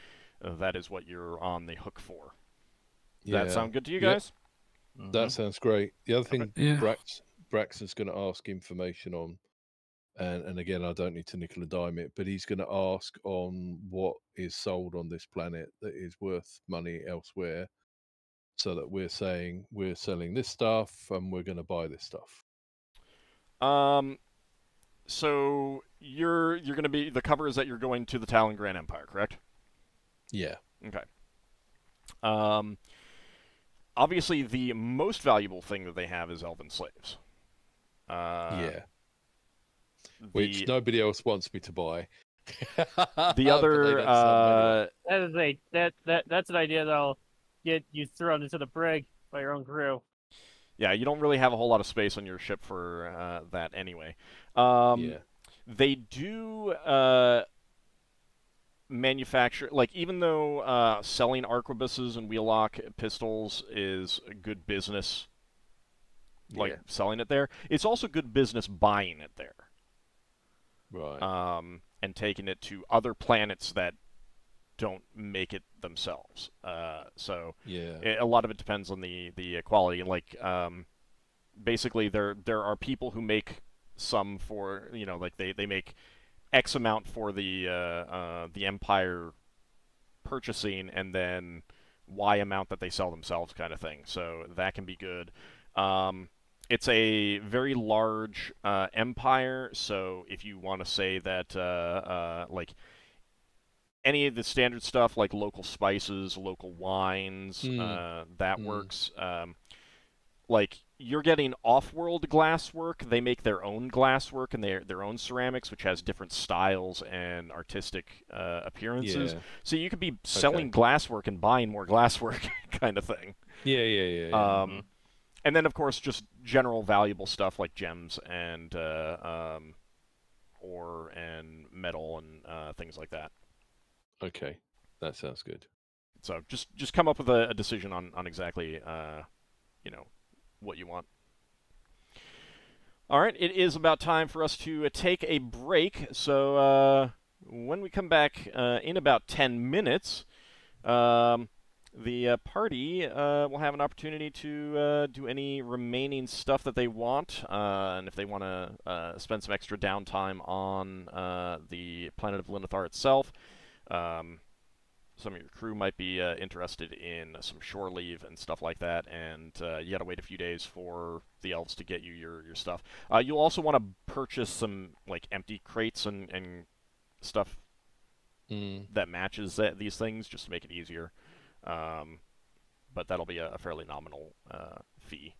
uh, that is what you're on the hook for. Does yeah. that sound good to you guys? Yep. Mm-hmm. That sounds great. The other thing yeah. Brax, Braxton's going to ask information on, and, and again, I don't need to nickel and dime it, but he's going to ask on what is sold on this planet that is worth money elsewhere, so that we're saying we're selling this stuff and we're going to buy this stuff. Um... So you're you're going to be the cover is that you're going to the Talon Grand Empire, correct? Yeah. Okay. Um. Obviously, the most valuable thing that they have is elven slaves. Uh, yeah. Which the, nobody else wants me to buy. The other uh, that is a that that that's an idea that'll get you thrown into the brig by your own crew. Yeah, you don't really have a whole lot of space on your ship for uh, that anyway. Um, yeah. They do uh, manufacture, like, even though uh, selling arquebuses and wheelock pistols is good business, like yeah. selling it there, it's also good business buying it there. Right. Um, and taking it to other planets that don't make it themselves. Uh, so yeah, it, a lot of it depends on the the quality. Like um, basically, there there are people who make some for, you know, like they they make X amount for the uh, uh, the Empire purchasing, and then Y amount that they sell themselves, kind of thing. So that can be good. Um, it's a very large uh, empire, so if you want to say that, uh, uh, like, any of the standard stuff, like local spices, local wines, mm. uh, that mm. works. Um, like, you're getting off-world glasswork. They make their own glasswork and their their own ceramics, which has different styles and artistic uh, appearances. Yeah. So you could be selling okay. glasswork and buying more glasswork, kind of thing. Yeah, yeah, yeah. yeah. Um, mm-hmm. And then, of course, just general valuable stuff like gems and uh, um, ore and metal and uh, things like that. Okay, that sounds good. So just just come up with a, a decision on on exactly, uh, you know, what you want. All right, it is about time for us to uh, take a break. So uh, when we come back uh, in about ten minutes. Um, The uh, party uh, will have an opportunity to uh, do any remaining stuff that they want, uh, and if they want to uh, spend some extra downtime on uh, the planet of Linathar itself, um, some of your crew might be uh, interested in some shore leave and stuff like that, and uh, you got to wait a few days for the elves to get you your, your stuff. Uh, you'll also want to purchase some, like, empty crates and, and stuff mm. that matches that, these things, just to make it easier. Um, but that'll be a, a fairly nominal uh, fee.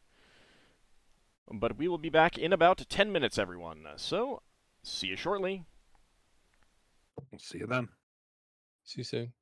But we will be back in about ten minutes, everyone. So, see you shortly. See you then. See you soon.